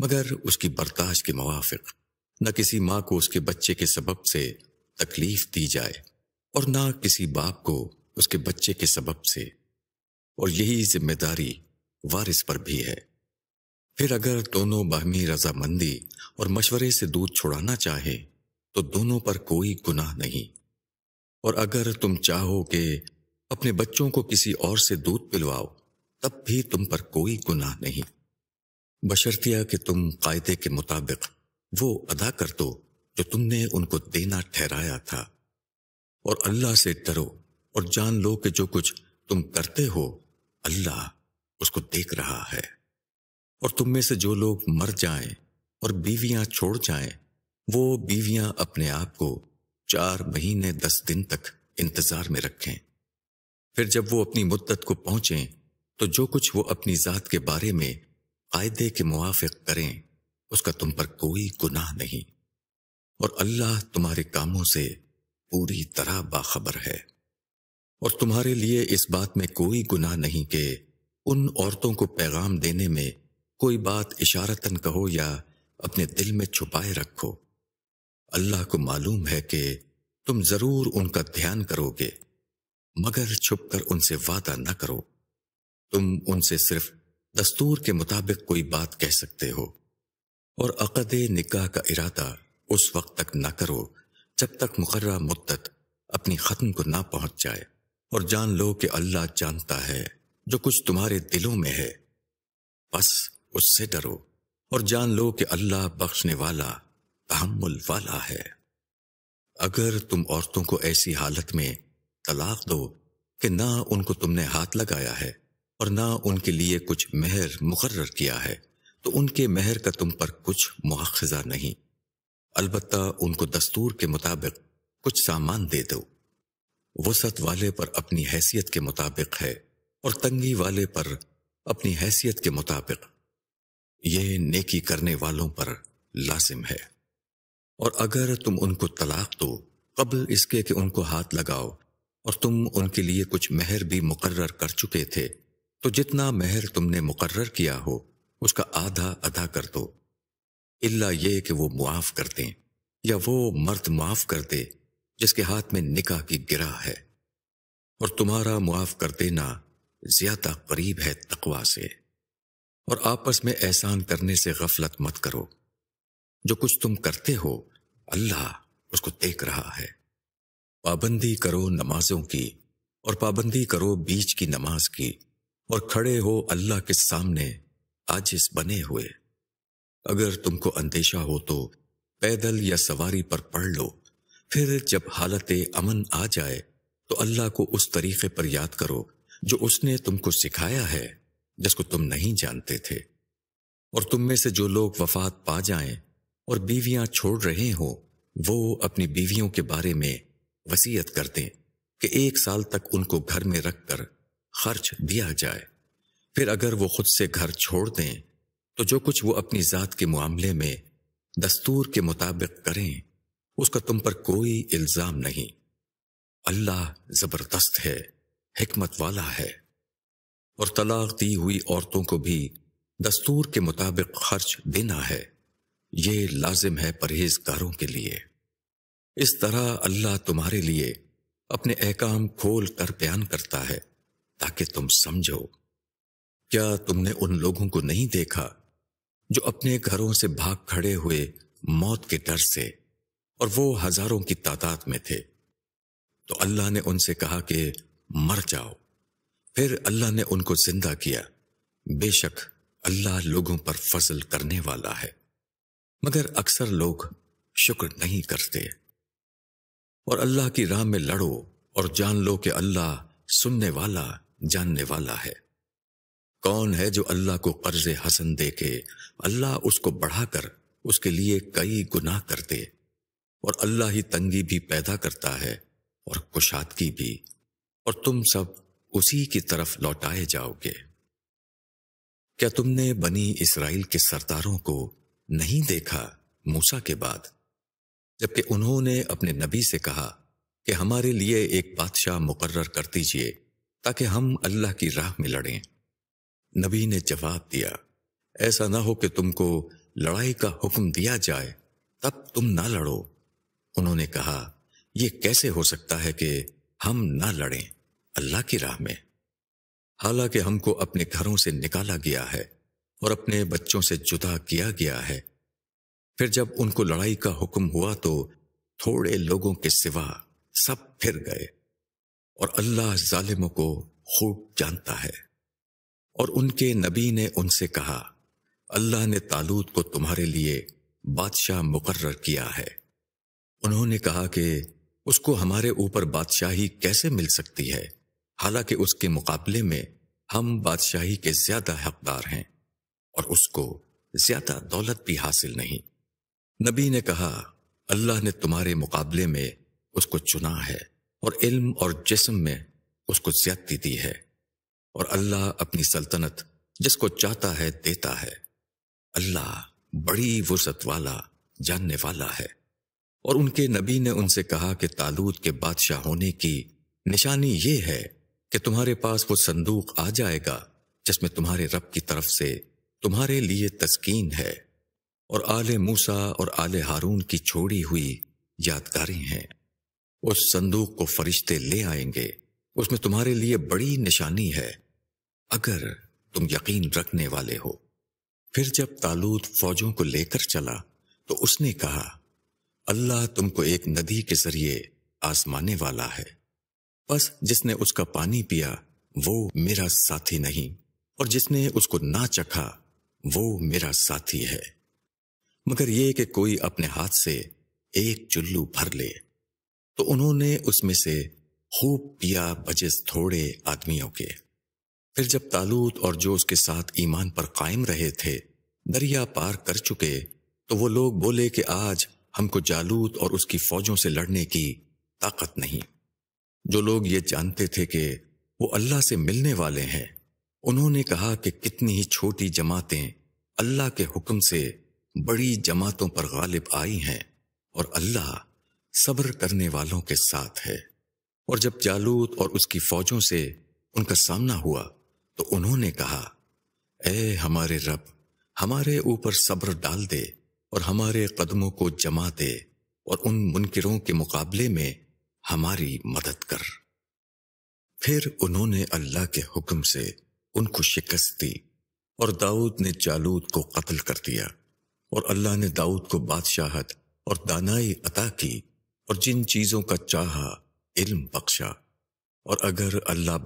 मगर उसकी बर्दाश्त के मुवाफिक। न किसी माँ को उसके बच्चे के सबब से तकलीफ दी जाए और ना किसी बाप को उसके बच्चे के सबब से। और यही जिम्मेदारी वारिस पर भी है। फिर अगर दोनों बाहमी रजामंदी और मशवरे से दूध छुड़ाना चाहे तो दोनों पर कोई गुनाह नहीं। और अगर तुम चाहो कि अपने बच्चों को किसी और से दूध पिलवाओ तब भी तुम पर कोई गुनाह नहीं, बशर्तिया कि तुम कायदे के मुताबिक वो अदा कर दो जो तुमने उनको देना ठहराया था। और अल्लाह से डरो और जान लो कि जो कुछ तुम करते हो अल्लाह उसको देख रहा है। और तुम में से जो लोग मर जाएं और बीवियां छोड़ जाएं वो बीवियां अपने आप को 4 महीने 10 दिन तक इंतजार में रखें। फिर जब वो अपनी मुद्दत को पहुंचें तो जो कुछ वो अपनी जात के बारे में कायदे के मुआफिक करें उसका तुम पर कोई गुनाह नहीं। और अल्लाह तुम्हारे कामों से पूरी तरह बाखबर है। और तुम्हारे लिए इस बात में कोई गुनाह नहीं कि उन औरतों को पैगाम देने में कोई बात इशारतन कहो या अपने दिल में छुपाए रखो। अल्लाह को मालूम है कि तुम जरूर उनका ध्यान करोगे मगर छुपकर उनसे वादा न करो। तुम उनसे सिर्फ दस्तूर के मुताबिक कोई बात कह सकते हो। और अक़दे निकाह का इरादा उस वक्त तक ना करो जब तक मुकर्रर मुद्दत अपनी ख़त्म को ना पहुंच जाए। और जान लो कि अल्लाह जानता है जो कुछ तुम्हारे दिलों में है, बस उससे डरो। और जान लो कि अल्लाह बख्शने वाला तहम्मुल वाला है। अगर तुम औरतों को ऐसी हालत में तलाक दो कि ना उनको तुमने हाथ लगाया है और ना उनके लिए कुछ मेहर मुकर्रर किया है तो उनके मेहर का तुम पर कुछ मुआखजा नहीं, अलबत्ता उनको दस्तूर के मुताबिक कुछ सामान दे दो। वसत वाले पर अपनी हैसियत के मुताबिक है और तंगी वाले पर अपनी हैसियत के मुताबिक। ये नेकी करने वालों पर लाजिम है। और अगर तुम उनको तलाक दो कब्ल इसके कि उनको हाथ लगाओ और तुम उनके लिए कुछ मेहर भी मुकर्रर कर चुके थे तो जितना मेहर तुमने मुकर्रर किया हो उसका आधा अदा कर दो, इल्ला ये कि वो मुआफ़ कर दें या वो मर्द मुआफ़ कर दे जिसके हाथ में निकाह की गिरा है। और तुम्हारा मुआफ़ कर देना ज्यादा करीब है तकवा से। और आपस में एहसान करने से गफलत मत करो। जो कुछ तुम करते हो अल्लाह उसको देख रहा है। पाबंदी करो नमाजों की और पाबंदी करो बीच की नमाज की और खड़े हो अल्लाह के सामने आजिज बने हुए। अगर तुमको अंदेशा हो तो पैदल या सवारी पर पढ़ लो। फिर जब हालत अमन आ जाए तो अल्लाह को उस तरीके पर याद करो जो उसने तुमको सिखाया है जिसको तुम नहीं जानते थे। और तुम में से जो लोग वफात पा जाएं और बीवियां छोड़ रहे हो वो अपनी बीवियों के बारे में वसीयत कर दें कि 1 साल तक उनको घर में रखकर खर्च दिया जाए। फिर अगर वो खुद से घर छोड़ दें तो जो कुछ वो अपनी जात के मामले में दस्तूर के मुताबिक करें, उसका तुम पर कोई इल्ज़ाम नहीं। अल्लाह ज़बरदस्त है, हिकमत वाला है। और तलाक दी हुई औरतों को भी दस्तूर के मुताबिक खर्च देना है, ये लाजिम है परहेजगारों के लिए। इस तरह अल्लाह तुम्हारे लिए अपने अहकाम खोल कर बयान करता है ताकि तुम समझो। क्या तुमने उन लोगों को नहीं देखा जो अपने घरों से भाग खड़े हुए मौत के डर से, और वो हजारों की तादाद में थे? तो अल्लाह ने उनसे कहा कि मर जाओ। फिर अल्लाह ने उनको जिंदा किया। बेशक अल्लाह लोगों पर फजल करने वाला है, मगर अक्सर लोग शुक्र नहीं करते। और अल्लाह की राह में लड़ो और जान लो कि अल्लाह सुनने वाला, जानने वाला है। कौन है जो अल्लाह को कर्ज हसन दे के अल्लाह उसको बढ़ाकर उसके लिए कई गुनाह कर दे? और अल्लाह ही तंगी भी पैदा करता है और कुशादगी भी, और तुम सब उसी की तरफ लौटाए जाओगे। क्या तुमने बनी इसराइल के सरदारों को नहीं देखा मूसा के बाद, जबकि उन्होंने अपने नबी से कहा कि हमारे लिए एक बादशाह मुकर्रर कर दीजिए ताकि हम अल्लाह की राह में लड़ें? नबी ने जवाब दिया, ऐसा ना हो कि तुमको लड़ाई का हुक्म दिया जाए तब तुम ना लड़ो। उन्होंने कहा, यह कैसे हो सकता है कि हम ना लड़ें अल्लाह की राह में, हालांकि हमको अपने घरों से निकाला गया है और अपने बच्चों से जुदा किया गया है? फिर जब उनको लड़ाई का हुक्म हुआ तो थोड़े लोगों के सिवा सब फिर गए। और अल्लाह जालिमों को खूब जानता है। और उनके नबी ने उनसे कहा, अल्लाह ने तालूत को तुम्हारे लिए बादशाह मुकर्रर किया है। उन्होंने कहा कि उसको हमारे ऊपर बादशाही कैसे मिल सकती है, हालांकि उसके मुकाबले में हम बादशाही के ज्यादा हकदार हैं और उसको ज्यादा दौलत भी हासिल नहीं। नबी ने कहा, अल्लाह ने तुम्हारे मुकाबले में उसको चुना है और इल्म और जिस्म में उसको ज्यादती दी है। और अल्लाह अपनी सल्तनत जिसको चाहता है देता है। अल्लाह बड़ी वुसअत वाला, जानने वाला है। और उनके नबी ने उनसे कहा कि तालूत के बादशाह होने की निशानी ये है कि तुम्हारे पास वो संदूक आ जाएगा जिसमें तुम्हारे रब की तरफ से तुम्हारे लिए तस्कीन है, और आले मूसा और आले हारून की छोड़ी हुई यादगारें हैं। उस संदूक को फरिश्ते ले आएंगे, उसमें तुम्हारे लिए बड़ी निशानी है, अगर तुम यकीन रखने वाले हो। फिर जब तालूत फौजों को लेकर चला तो उसने कहा, अल्लाह तुमको एक नदी के जरिए आजमाने वाला है, बस जिसने उसका पानी पिया वो मेरा साथी नहीं, और जिसने उसको ना चखा वो मेरा साथी है, मगर यह कि कोई अपने हाथ से एक चुल्लू भर ले। तो उन्होंने उसमें से खूब पिया बजिस थोड़े आदमियों के। फिर जब तालूत और जो उसके साथ ईमान पर कायम रहे थे दरिया पार कर चुके तो वो लोग बोले कि आज हमको जालूत और उसकी फौजों से लड़ने की ताकत नहीं। जो लोग ये जानते थे कि वो अल्लाह से मिलने वाले हैं, उन्होंने कहा कि कितनी ही छोटी जमातें अल्लाह के हुक्म से बड़ी जमातों पर गालिब आई हैं, और अल्लाह सब्र करने वालों के साथ है। और जब जालूत और उसकी फौजों से उनका सामना हुआ तो उन्होंने कहा, ए हमारे रब, हमारे ऊपर सब्र डाल दे और हमारे कदमों को जमा दे, और उन मुनकिरों के मुकाबले में हमारी मदद कर। फिर उन्होंने अल्लाह के हुक्म से उनको शिकस्त दी, और दाऊद ने जालूत को कत्ल कर दिया। और अल्लाह ने दाऊद को बादशाहत और दानाई अता की, और जिन चीजों का चाहा इल्म बख्शा। और अगर अल्लाह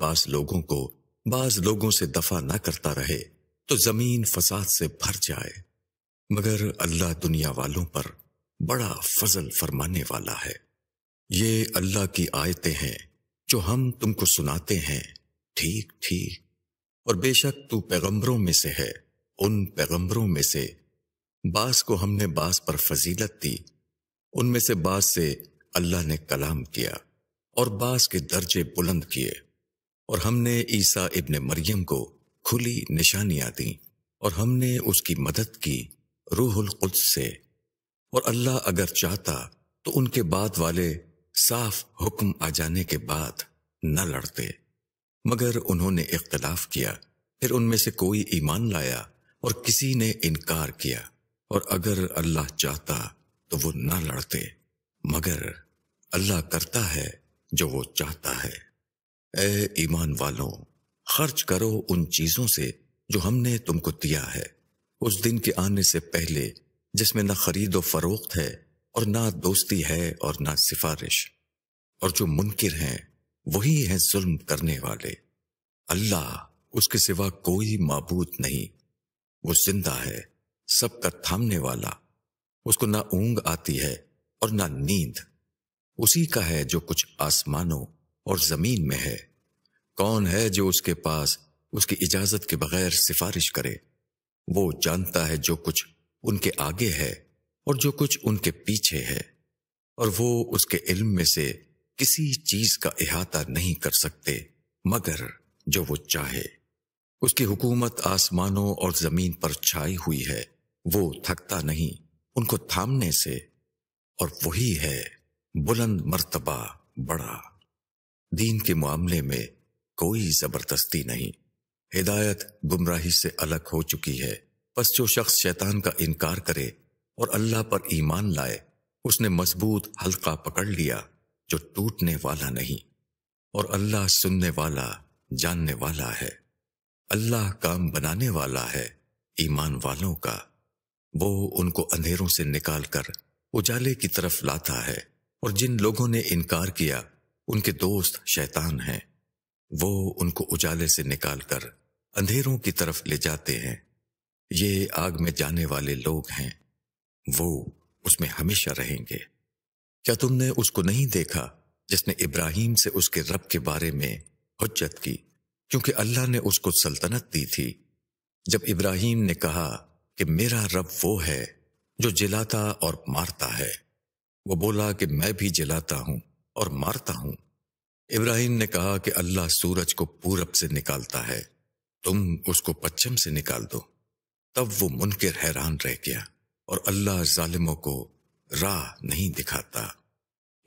बाज लोगों से दफा ना करता रहे तो जमीन फसाद से भर जाए, मगर अल्लाह दुनिया वालों पर बड़ा फजल फरमाने वाला है। ये अल्लाह की आयतें हैं जो हम तुमको सुनाते हैं, ठीक ठीक। और बेशक तू पैगंबरों में से है, उन पैगंबरों में से बास को हमने बास पर फजीलत दी, उनमें से बास से अल्लाह ने कलाम किया, और बास के दर्जे बुलंद किए, और हमने ईसा इब्ने मरियम को खुली निशानियां दी, और हमने उसकी मदद की रूहुल कुद्स से। और अल्लाह अगर चाहता तो उनके बाद वाले साफ हुक्म आ जाने के बाद न लड़ते, मगर उन्होंने इख्तलाफ किया। फिर उनमें से कोई ईमान लाया और किसी ने इनकार किया, और अगर अल्लाह चाहता तो वो न लड़ते, मगर अल्लाह करता है जो वो चाहता है। ए ईमान वालों, खर्च करो उन चीजों से जो हमने तुमको दिया है, उस दिन के आने से पहले, जिसमें ना खरीदो फरोख्त है और ना दोस्ती है और ना सिफारिश। और जो मुनकिर हैं वही हैं जुल्म करने वाले। अल्लाह, उसके सिवा कोई माबूद नहीं। वो जिंदा है, सबका थामने वाला। उसको ना ऊंग आती है और ना नींद। उसी का है जो कुछ आसमानों और जमीन में है। कौन है जो उसके पास उसकी इजाजत के बगैर सिफारिश करे? वो जानता है जो कुछ उनके आगे है और जो कुछ उनके पीछे है, और वो उसके इल्म में से किसी चीज का इहाता नहीं कर सकते मगर जो वो चाहे। उसकी हुकूमत आसमानों और जमीन पर छाई हुई है, वो थकता नहीं उनको थामने से, और वही है बुलंद मर्तबा, बड़ा। दीन के मामले में कोई जबरदस्ती नहीं। हिदायत गुमराही से अलग हो चुकी है। बस जो शख्स शैतान का इनकार करे और अल्लाह पर ईमान लाए, उसने मजबूत हल्का पकड़ लिया जो टूटने वाला नहीं, और अल्लाह सुनने वाला, जानने वाला है। अल्लाह काम बनाने वाला है ईमान वालों का। वो उनको अंधेरों से निकालकर उजाले की तरफ लाता है। और जिन लोगों ने इनकार किया उनके दोस्त शैतान हैं, वो उनको उजाले से निकालकर अंधेरों की तरफ ले जाते हैं। ये आग में जाने वाले लोग हैं, वो उसमें हमेशा रहेंगे। क्या तुमने उसको नहीं देखा जिसने इब्राहिम से उसके रब के बारे में हुज्जत की, क्योंकि अल्लाह ने उसको सल्तनत दी थी? जब इब्राहिम ने कहा कि मेरा रब वो है जो जिलाता और मारता है, वो बोला कि मैं भी जिलाता हूं और मारता हूं। इब्राहिम ने कहा कि अल्लाह सूरज को पूरब से निकालता है, तुम उसको पश्चिम से निकाल दो। तब वो मुनकिर हैरान रह गया, और अल्लाह जालिमों को राह नहीं दिखाता।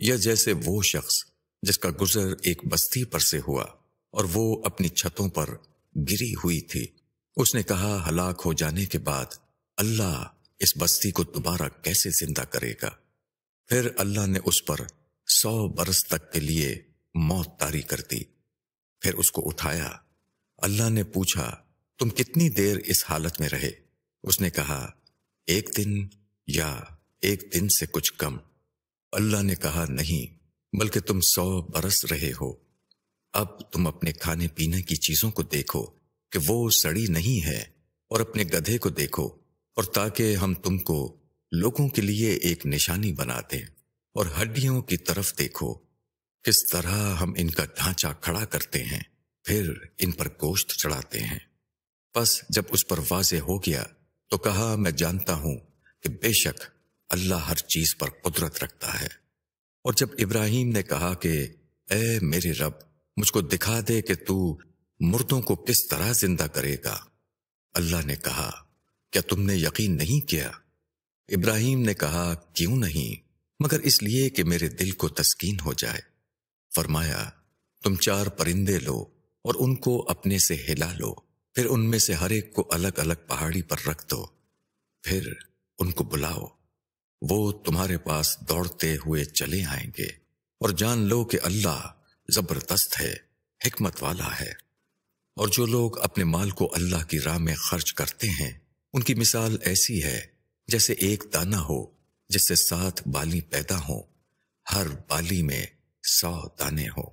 यह जैसे वो शख्स जिसका गुजर एक बस्ती पर से हुआ और वो अपनी छतों पर गिरी हुई थी, उसने कहा हलाक हो जाने के बाद अल्लाह इस बस्ती को दोबारा कैसे जिंदा करेगा? फिर अल्लाह ने उस पर 100 बरस तक के लिए मौत तारी कर दी। फिर उसको उठाया। अल्लाह ने पूछा, तुम कितनी देर इस हालत में रहे? उसने कहा, 1 दिन या 1 दिन से कुछ कम। अल्लाह ने कहा, नहीं, बल्कि तुम 100 बरस रहे हो। अब तुम अपने खाने पीने की चीजों को देखो कि वो सड़ी नहीं है, और अपने गधे को देखो, और ताकि हम तुमको लोगों के लिए एक निशानी बना दें। और हड्डियों की तरफ देखो, किस तरह हम इनका ढांचा खड़ा करते हैं, फिर इन पर गोश्त चढ़ाते हैं। बस जब उस पर वाज़े हो गया तो कहा, मैं जानता हूं कि बेशक अल्लाह हर चीज पर कुदरत रखता है। और जब इब्राहिम ने कहा कि ए मेरे रब, मुझको दिखा दे कि तू मुर्दों को किस तरह जिंदा करेगा, अल्लाह ने कहा, क्या तुमने यकीन नहीं किया? इब्राहिम ने कहा, क्यों नहीं, मगर इसलिए कि मेरे दिल को तस्कीन हो जाए। फरमाया, तुम 4 परिंदे लो और उनको अपने से हिला लो, फिर उनमें से हर एक को अलग अलग पहाड़ी पर रख दो, फिर उनको बुलाओ, वो तुम्हारे पास दौड़ते हुए चले आएंगे। और जान लो कि अल्लाह जबरदस्त है, हिकमत वाला है। और जो लोग अपने माल को अल्लाह की राह में खर्च करते हैं, उनकी मिसाल ऐसी है जैसे एक दाना हो जिससे 7 बाली पैदा हो, हर बाली में 100 दाने हो।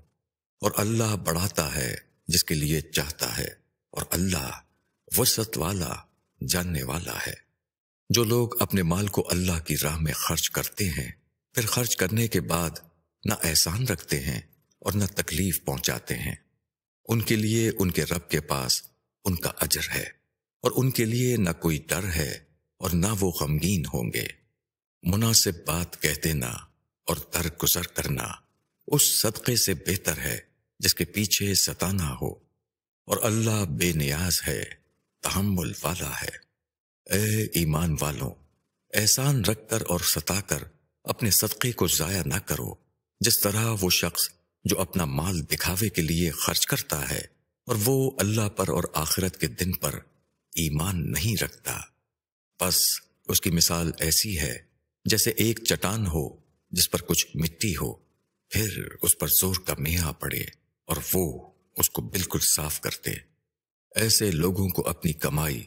और अल्लाह बढ़ाता है जिसके लिए चाहता है, और अल्लाह वसत वाला, जानने वाला है। जो लोग अपने माल को अल्लाह की राह में खर्च करते हैं, फिर खर्च करने के बाद ना एहसान रखते हैं और ना तकलीफ पहुंचाते हैं, उनके लिए उनके रब के पास उनका अजर है, और उनके लिए ना कोई डर है और ना वो गमगीन होंगे। मुनासिब बात कह देना और दरगुजर करना उस सदक़े से बेहतर है जिसके पीछे सताना हो, और अल्लाह बेनियाज है, तहम्मुल वाला है। ए ईमान वालों, एहसान रखकर और सताकर अपने सदक़े को ज़ाया ना करो, जिस तरह वो शख्स जो अपना माल दिखावे के लिए खर्च करता है और वो अल्लाह पर और आखिरत के दिन पर ईमान नहीं रखता। बस उसकी मिसाल ऐसी है जैसे एक चट्टान हो जिस पर कुछ मिट्टी हो, फिर उस पर जोर का मेंहा पड़े और वो उसको बिल्कुल साफ करते। ऐसे लोगों को अपनी कमाई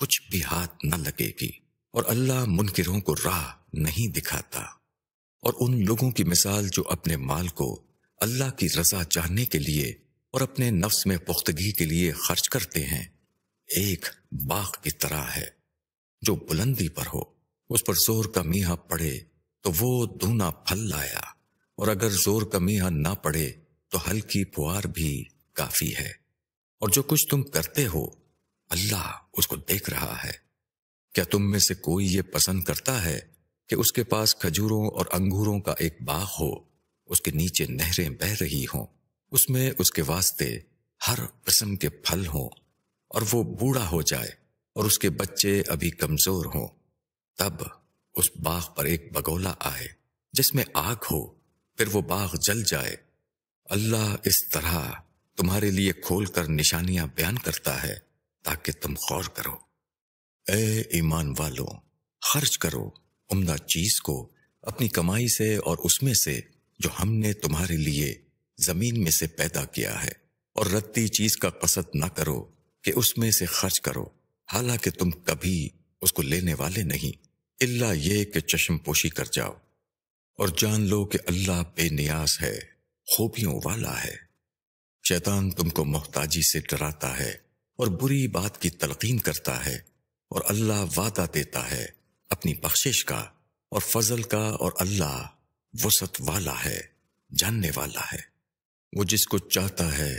कुछ भी हाथ न लगेगी, और अल्लाह मुनकिरों को राह नहीं दिखाता। और उन लोगों की मिसाल जो अपने माल को अल्लाह की रजा चाहने के लिए और अपने नफ्स में पुख्तगी के लिए खर्च करते हैं, एक बाग की तरह है जो बुलंदी पर हो, उस पर जोर का मीहा पड़े तो वो दूना फल लाया, और अगर जोर का मीहा ना पड़े तो हल्की फुआर भी काफी है। और जो कुछ तुम करते हो अल्लाह उसको देख रहा है। क्या तुम में से कोई ये पसंद करता है कि उसके पास खजूरों और अंगूरों का एक बाग हो, उसके नीचे नहरें बह रही हों, उसमें उसके वास्ते हर किस्म के फल हों, और वो बूढ़ा हो जाए और उसके बच्चे अभी कमजोर हों? तब उस बाग पर एक बगोला आए जिसमें आग हो, फिर वो बाग जल जाए। अल्लाह इस तरह तुम्हारे लिए खोलकर निशानियां बयान करता है ताकि तुम गौर करो। ए ईमान वालों, खर्च करो उम्दा चीज को अपनी कमाई से और उसमें से जो हमने तुम्हारे लिए जमीन में से पैदा किया है, और रत्ती चीज का कसद ना करो कि उसमें से खर्च करो, हालांकि तुम कभी उसको लेने वाले नहीं, इल्ला ये कि चश्मपोशी कर जाओ। और जान लो कि अल्लाह बेनियाज है, खूबियों वाला है। शैतान तुमको मोहताजी से डराता है और बुरी बात की तलकीन करता है, और अल्लाह वादा देता है अपनी बख्शिश का और फजल का, और अल्लाह वसत वाला है, जानने वाला है। वो जिसको चाहता है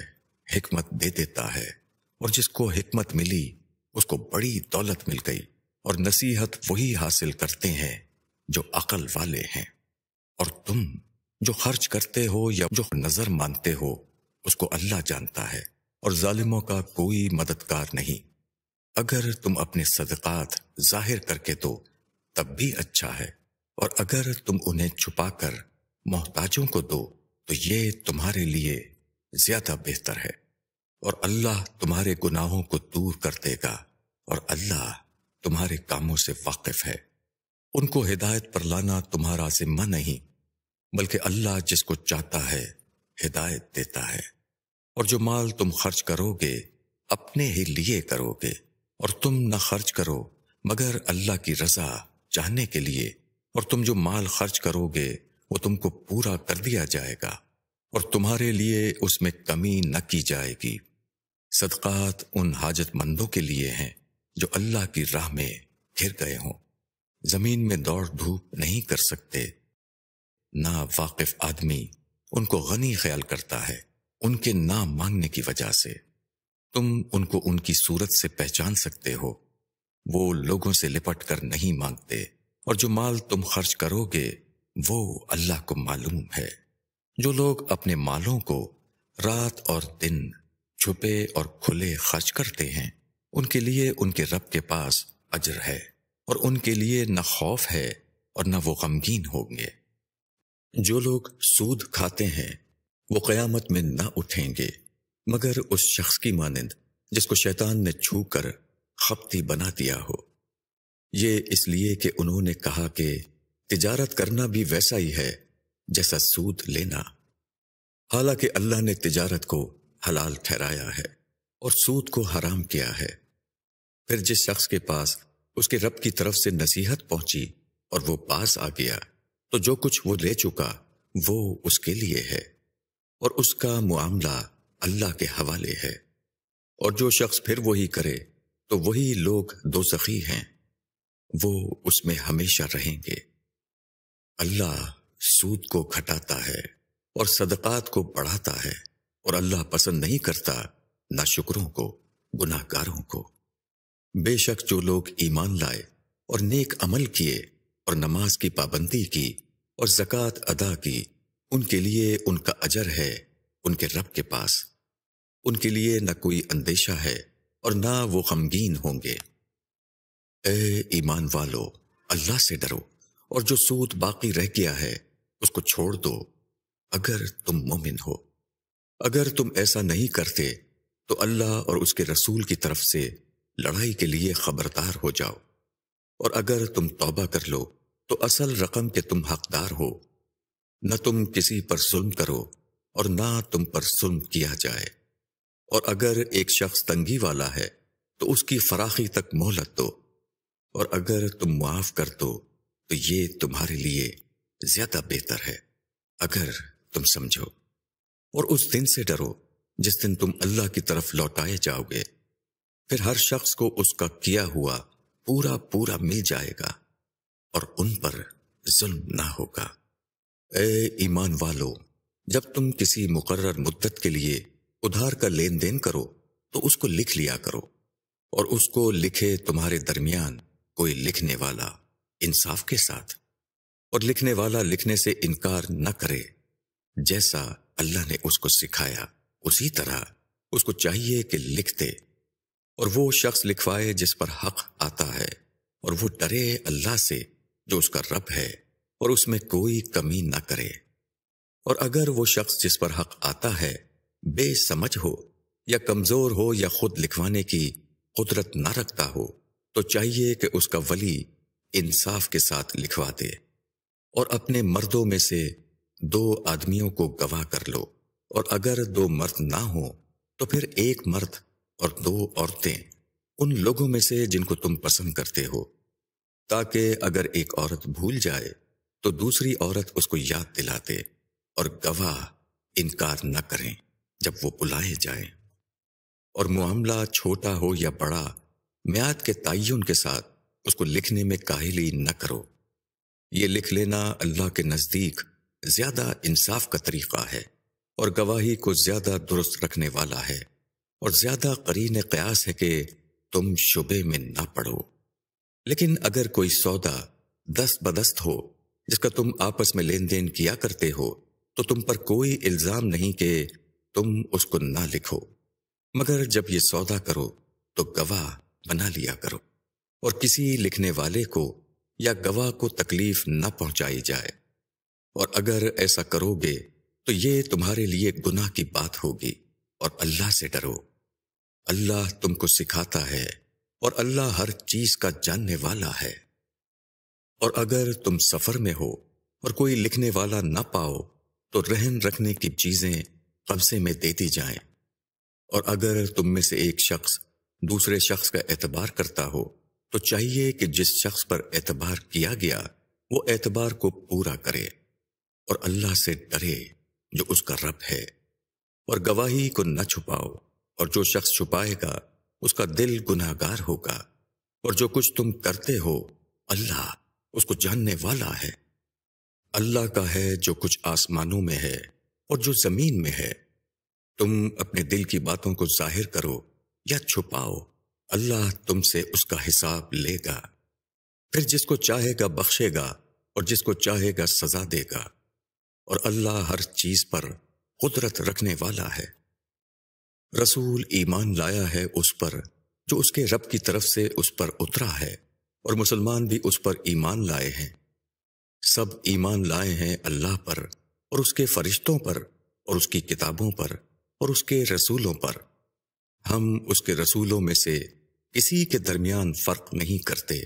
हिकमत दे देता है, और जिसको हिकमत मिली उसको बड़ी दौलत मिल गई, और नसीहत वही हासिल करते हैं जो अकल वाले हैं। और तुम जो खर्च करते हो या जो नजर मानते हो उसको अल्लाह जानता है, और जालिमों का कोई मददगार नहीं। अगर तुम अपने सदकात जाहिर करके दो तब भी अच्छा है, और अगर तुम उन्हें छुपाकर मोहताजों को दो तो ये तुम्हारे लिए ज्यादा बेहतर है। और अल्लाह तुम्हारे गुनाहों को दूर कर देगा, और अल्लाह तुम्हारे कामों से वाकिफ है। उनको हिदायत पर लाना तुम्हारा जिम्मा नहीं, बल्कि अल्लाह जिसको चाहता है हिदायत देता है। और जो माल तुम खर्च करोगे अपने ही लिए करोगे, और तुम न खर्च करो मगर अल्लाह की रजा चाहने के लिए, और तुम जो माल खर्च करोगे वो तुमको पूरा कर दिया जाएगा, और तुम्हारे लिए उसमें कमी न की जाएगी। सदक़ात उन हाजतमंदों के लिए हैं जो अल्लाह की राह में घिर गए हों, जमीन में दौड़ धूप नहीं कर सकते। ना वाकिफ आदमी उनको गनी ख्याल करता है उनके ना मांगने की वजह से। तुम उनको उनकी सूरत से पहचान सकते हो, वो लोगों से लिपट कर नहीं मांगते। और जो माल तुम खर्च करोगे वो अल्लाह को मालूम है। जो लोग अपने मालों को रात और दिन छुपे और खुले खर्च करते हैं उनके लिए उनके रब के पास अजर है, और उनके लिए न खौफ है और न वो गमगीन होंगे। जो लोग सूद खाते हैं वो क़यामत में न उठेंगे, मगर उस शख्स की मानंद जिसको शैतान ने छू कर खपती बना दिया हो। ये इसलिए कि उन्होंने कहा कि तिजारत करना भी वैसा ही है जैसा सूद लेना, हालांकि अल्लाह ने तिजारत को हलाल ठहराया है और सूद को हराम किया है। फिर जिस शख्स के पास उसके रब की तरफ से नसीहत पहुंची और वो पास आ गया तो जो कुछ वो ले चुका वो उसके लिए है, और उसका मुआमला अल्लाह के हवाले है। और जो शख्स फिर वही करे तो वही लोग दोज़खी हैं, वो उसमें हमेशा रहेंगे। अल्लाह सूद को घटाता है और सदक़ात को बढ़ाता है, और अल्लाह पसंद नहीं करता नाशुकरों को, गुनाहगारों को। बेशक जो लोग ईमान लाए और नेक अमल किए और नमाज की पाबंदी की और ज़कात अदा की उनके लिए उनका अजर है उनके रब के पास। उनके लिए न कोई अंदेशा है और ना वो गमगीन होंगे। ए ईमान वालो, अल्लाह से डरो और जो सूद बाकी रह गया है उसको छोड़ दो, अगर तुम मोमिन हो। अगर तुम ऐसा नहीं करते तो अल्लाह और उसके रसूल की तरफ से लड़ाई के लिए खबरदार हो जाओ। और अगर तुम तौबा कर लो तो असल रकम के तुम हकदार हो। न तुम किसी पर जुल्म करो और ना तुम पर जुल्म किया जाए। और अगर एक शख्स तंगी वाला है तो उसकी फराखी तक मोहलत दो, और अगर तुम मुआफ कर दो तो ये तुम्हारे लिए ज्यादा बेहतर है, अगर तुम समझो। और उस दिन से डरो जिस दिन तुम अल्लाह की तरफ लौटाए जाओगे, फिर हर शख्स को उसका किया हुआ पूरा पूरा मिल जाएगा और उन पर जुल्म ना होगा। ए ईमान वालो, जब तुम किसी मुकर्रर मुद्दत के लिए उधार का लेन देन करो तो उसको लिख लिया करो, और उसको लिखे तुम्हारे दरमियान कोई लिखने वाला इंसाफ के साथ। और लिखने वाला लिखने से इनकार न करे, जैसा अल्लाह ने उसको सिखाया उसी तरह उसको चाहिए कि लिख दे। और वो शख्स लिखवाए जिस पर हक आता है, और वो डरे अल्लाह से जो उसका रब है, और उसमें कोई कमी ना करे। और अगर वो शख्स जिस पर हक आता है बेसमझ हो या कमजोर हो या खुद लिखवाने की कुदरत ना रखता हो, तो चाहिए कि उसका वली इंसाफ के साथ लिखवा दे। और अपने मर्दों में से दो आदमियों को गवाह कर लो, और अगर दो मर्द ना हो तो फिर एक मर्द और दो औरतें उन लोगों में से जिनको तुम पसंद करते हो, ताकि अगर एक औरत भूल जाए तो दूसरी औरत उसको याद दिला दे। और गवाह इनकार न करें जब वो बुलाए जाएं। और मामला छोटा हो या बड़ा, म्याद के तायुन के साथ उसको लिखने में काहिली न करो। ये लिख लेना अल्लाह के नज़दीक ज्यादा इंसाफ का तरीका है, और गवाही को ज्यादा दुरुस्त रखने वाला है, और ज्यादा करीन कयास है कि तुम शुबे में ना पड़ो। लेकिन अगर कोई सौदा दस्त बदस्त हो जिसका तुम आपस में लेन देन किया करते हो, तो तुम पर कोई इल्ज़ाम नहीं कि तुम उसको ना लिखो। मगर जब ये सौदा करो तो गवाह बना लिया करो, और किसी लिखने वाले को या गवाह को तकलीफ ना पहुंचाई जाए। और अगर ऐसा करोगे तो ये तुम्हारे लिए गुनाह की बात होगी। और अल्लाह से डरो, अल्लाह तुमको सिखाता है, और अल्लाह हर चीज का जानने वाला है। और अगर तुम सफर में हो और कोई लिखने वाला ना पाओ तो रहन रखने की चीजें कब्जे में दे दी जाएं। और अगर तुम में से एक शख्स दूसरे शख्स का एतबार करता हो तो चाहिए कि जिस शख्स पर एतबार किया गया वो एतबार को पूरा करे, और अल्लाह से डरे जो उसका रब है। और गवाही को न छुपाओ, और जो शख्स छुपाएगा उसका दिल गुनाहगार होगा। और जो कुछ तुम करते हो अल्लाह उसको जानने वाला है। अल्लाह का है जो कुछ आसमानों में है और जो जमीन में है। तुम अपने दिल की बातों को जाहिर करो या छुपाओ, अल्लाह तुमसे उसका हिसाब लेगा। फिर जिसको चाहेगा बख्शेगा और जिसको चाहेगा सजा देगा, और अल्लाह हर चीज पर कुदरत रखने वाला है। रसूल ईमान लाया है उस पर जो उसके रब की तरफ से उस पर उतरा है, और मुसलमान भी उस पर ईमान लाए हैं। सब ईमान लाए हैं अल्लाह पर और उसके फरिश्तों पर और उसकी किताबों पर और उसके रसूलों पर। हम उसके रसूलों में से किसी के दरमियान फर्क नहीं करते।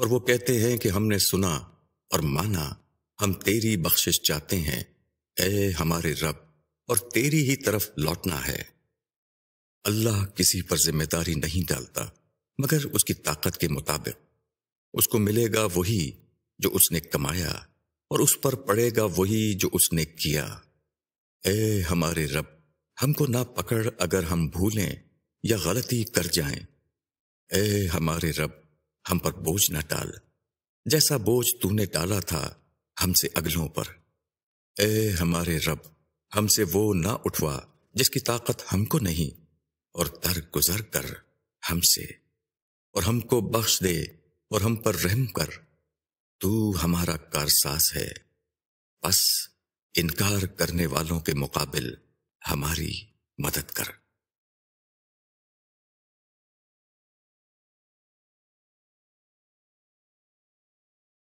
और वो कहते हैं कि हमने सुना और माना, हम तेरी बख्शिश चाहते हैं ए हमारे रब, और तेरी ही तरफ लौटना है। अल्लाह किसी पर जिम्मेदारी नहीं डालता मगर उसकी ताकत के मुताबिक। उसको मिलेगा वही जो उसने कमाया और उस पर पड़ेगा वही जो उसने किया। ए हमारे रब, हमको ना पकड़ अगर हम भूलें या गलती कर जाएं। ए हमारे रब, हम पर बोझ ना डाल जैसा बोझ तूने डाला था हमसे अगलों पर। ए हमारे रब, हमसे वो ना उठवा जिसकी ताकत हमको नहीं, और दरगुजर कर हमसे, और हमको बख्श दे और हम पर रहम कर। तू हमारा कारसाज है, बस इनकार करने वालों के मुकाबिल हमारी मदद कर।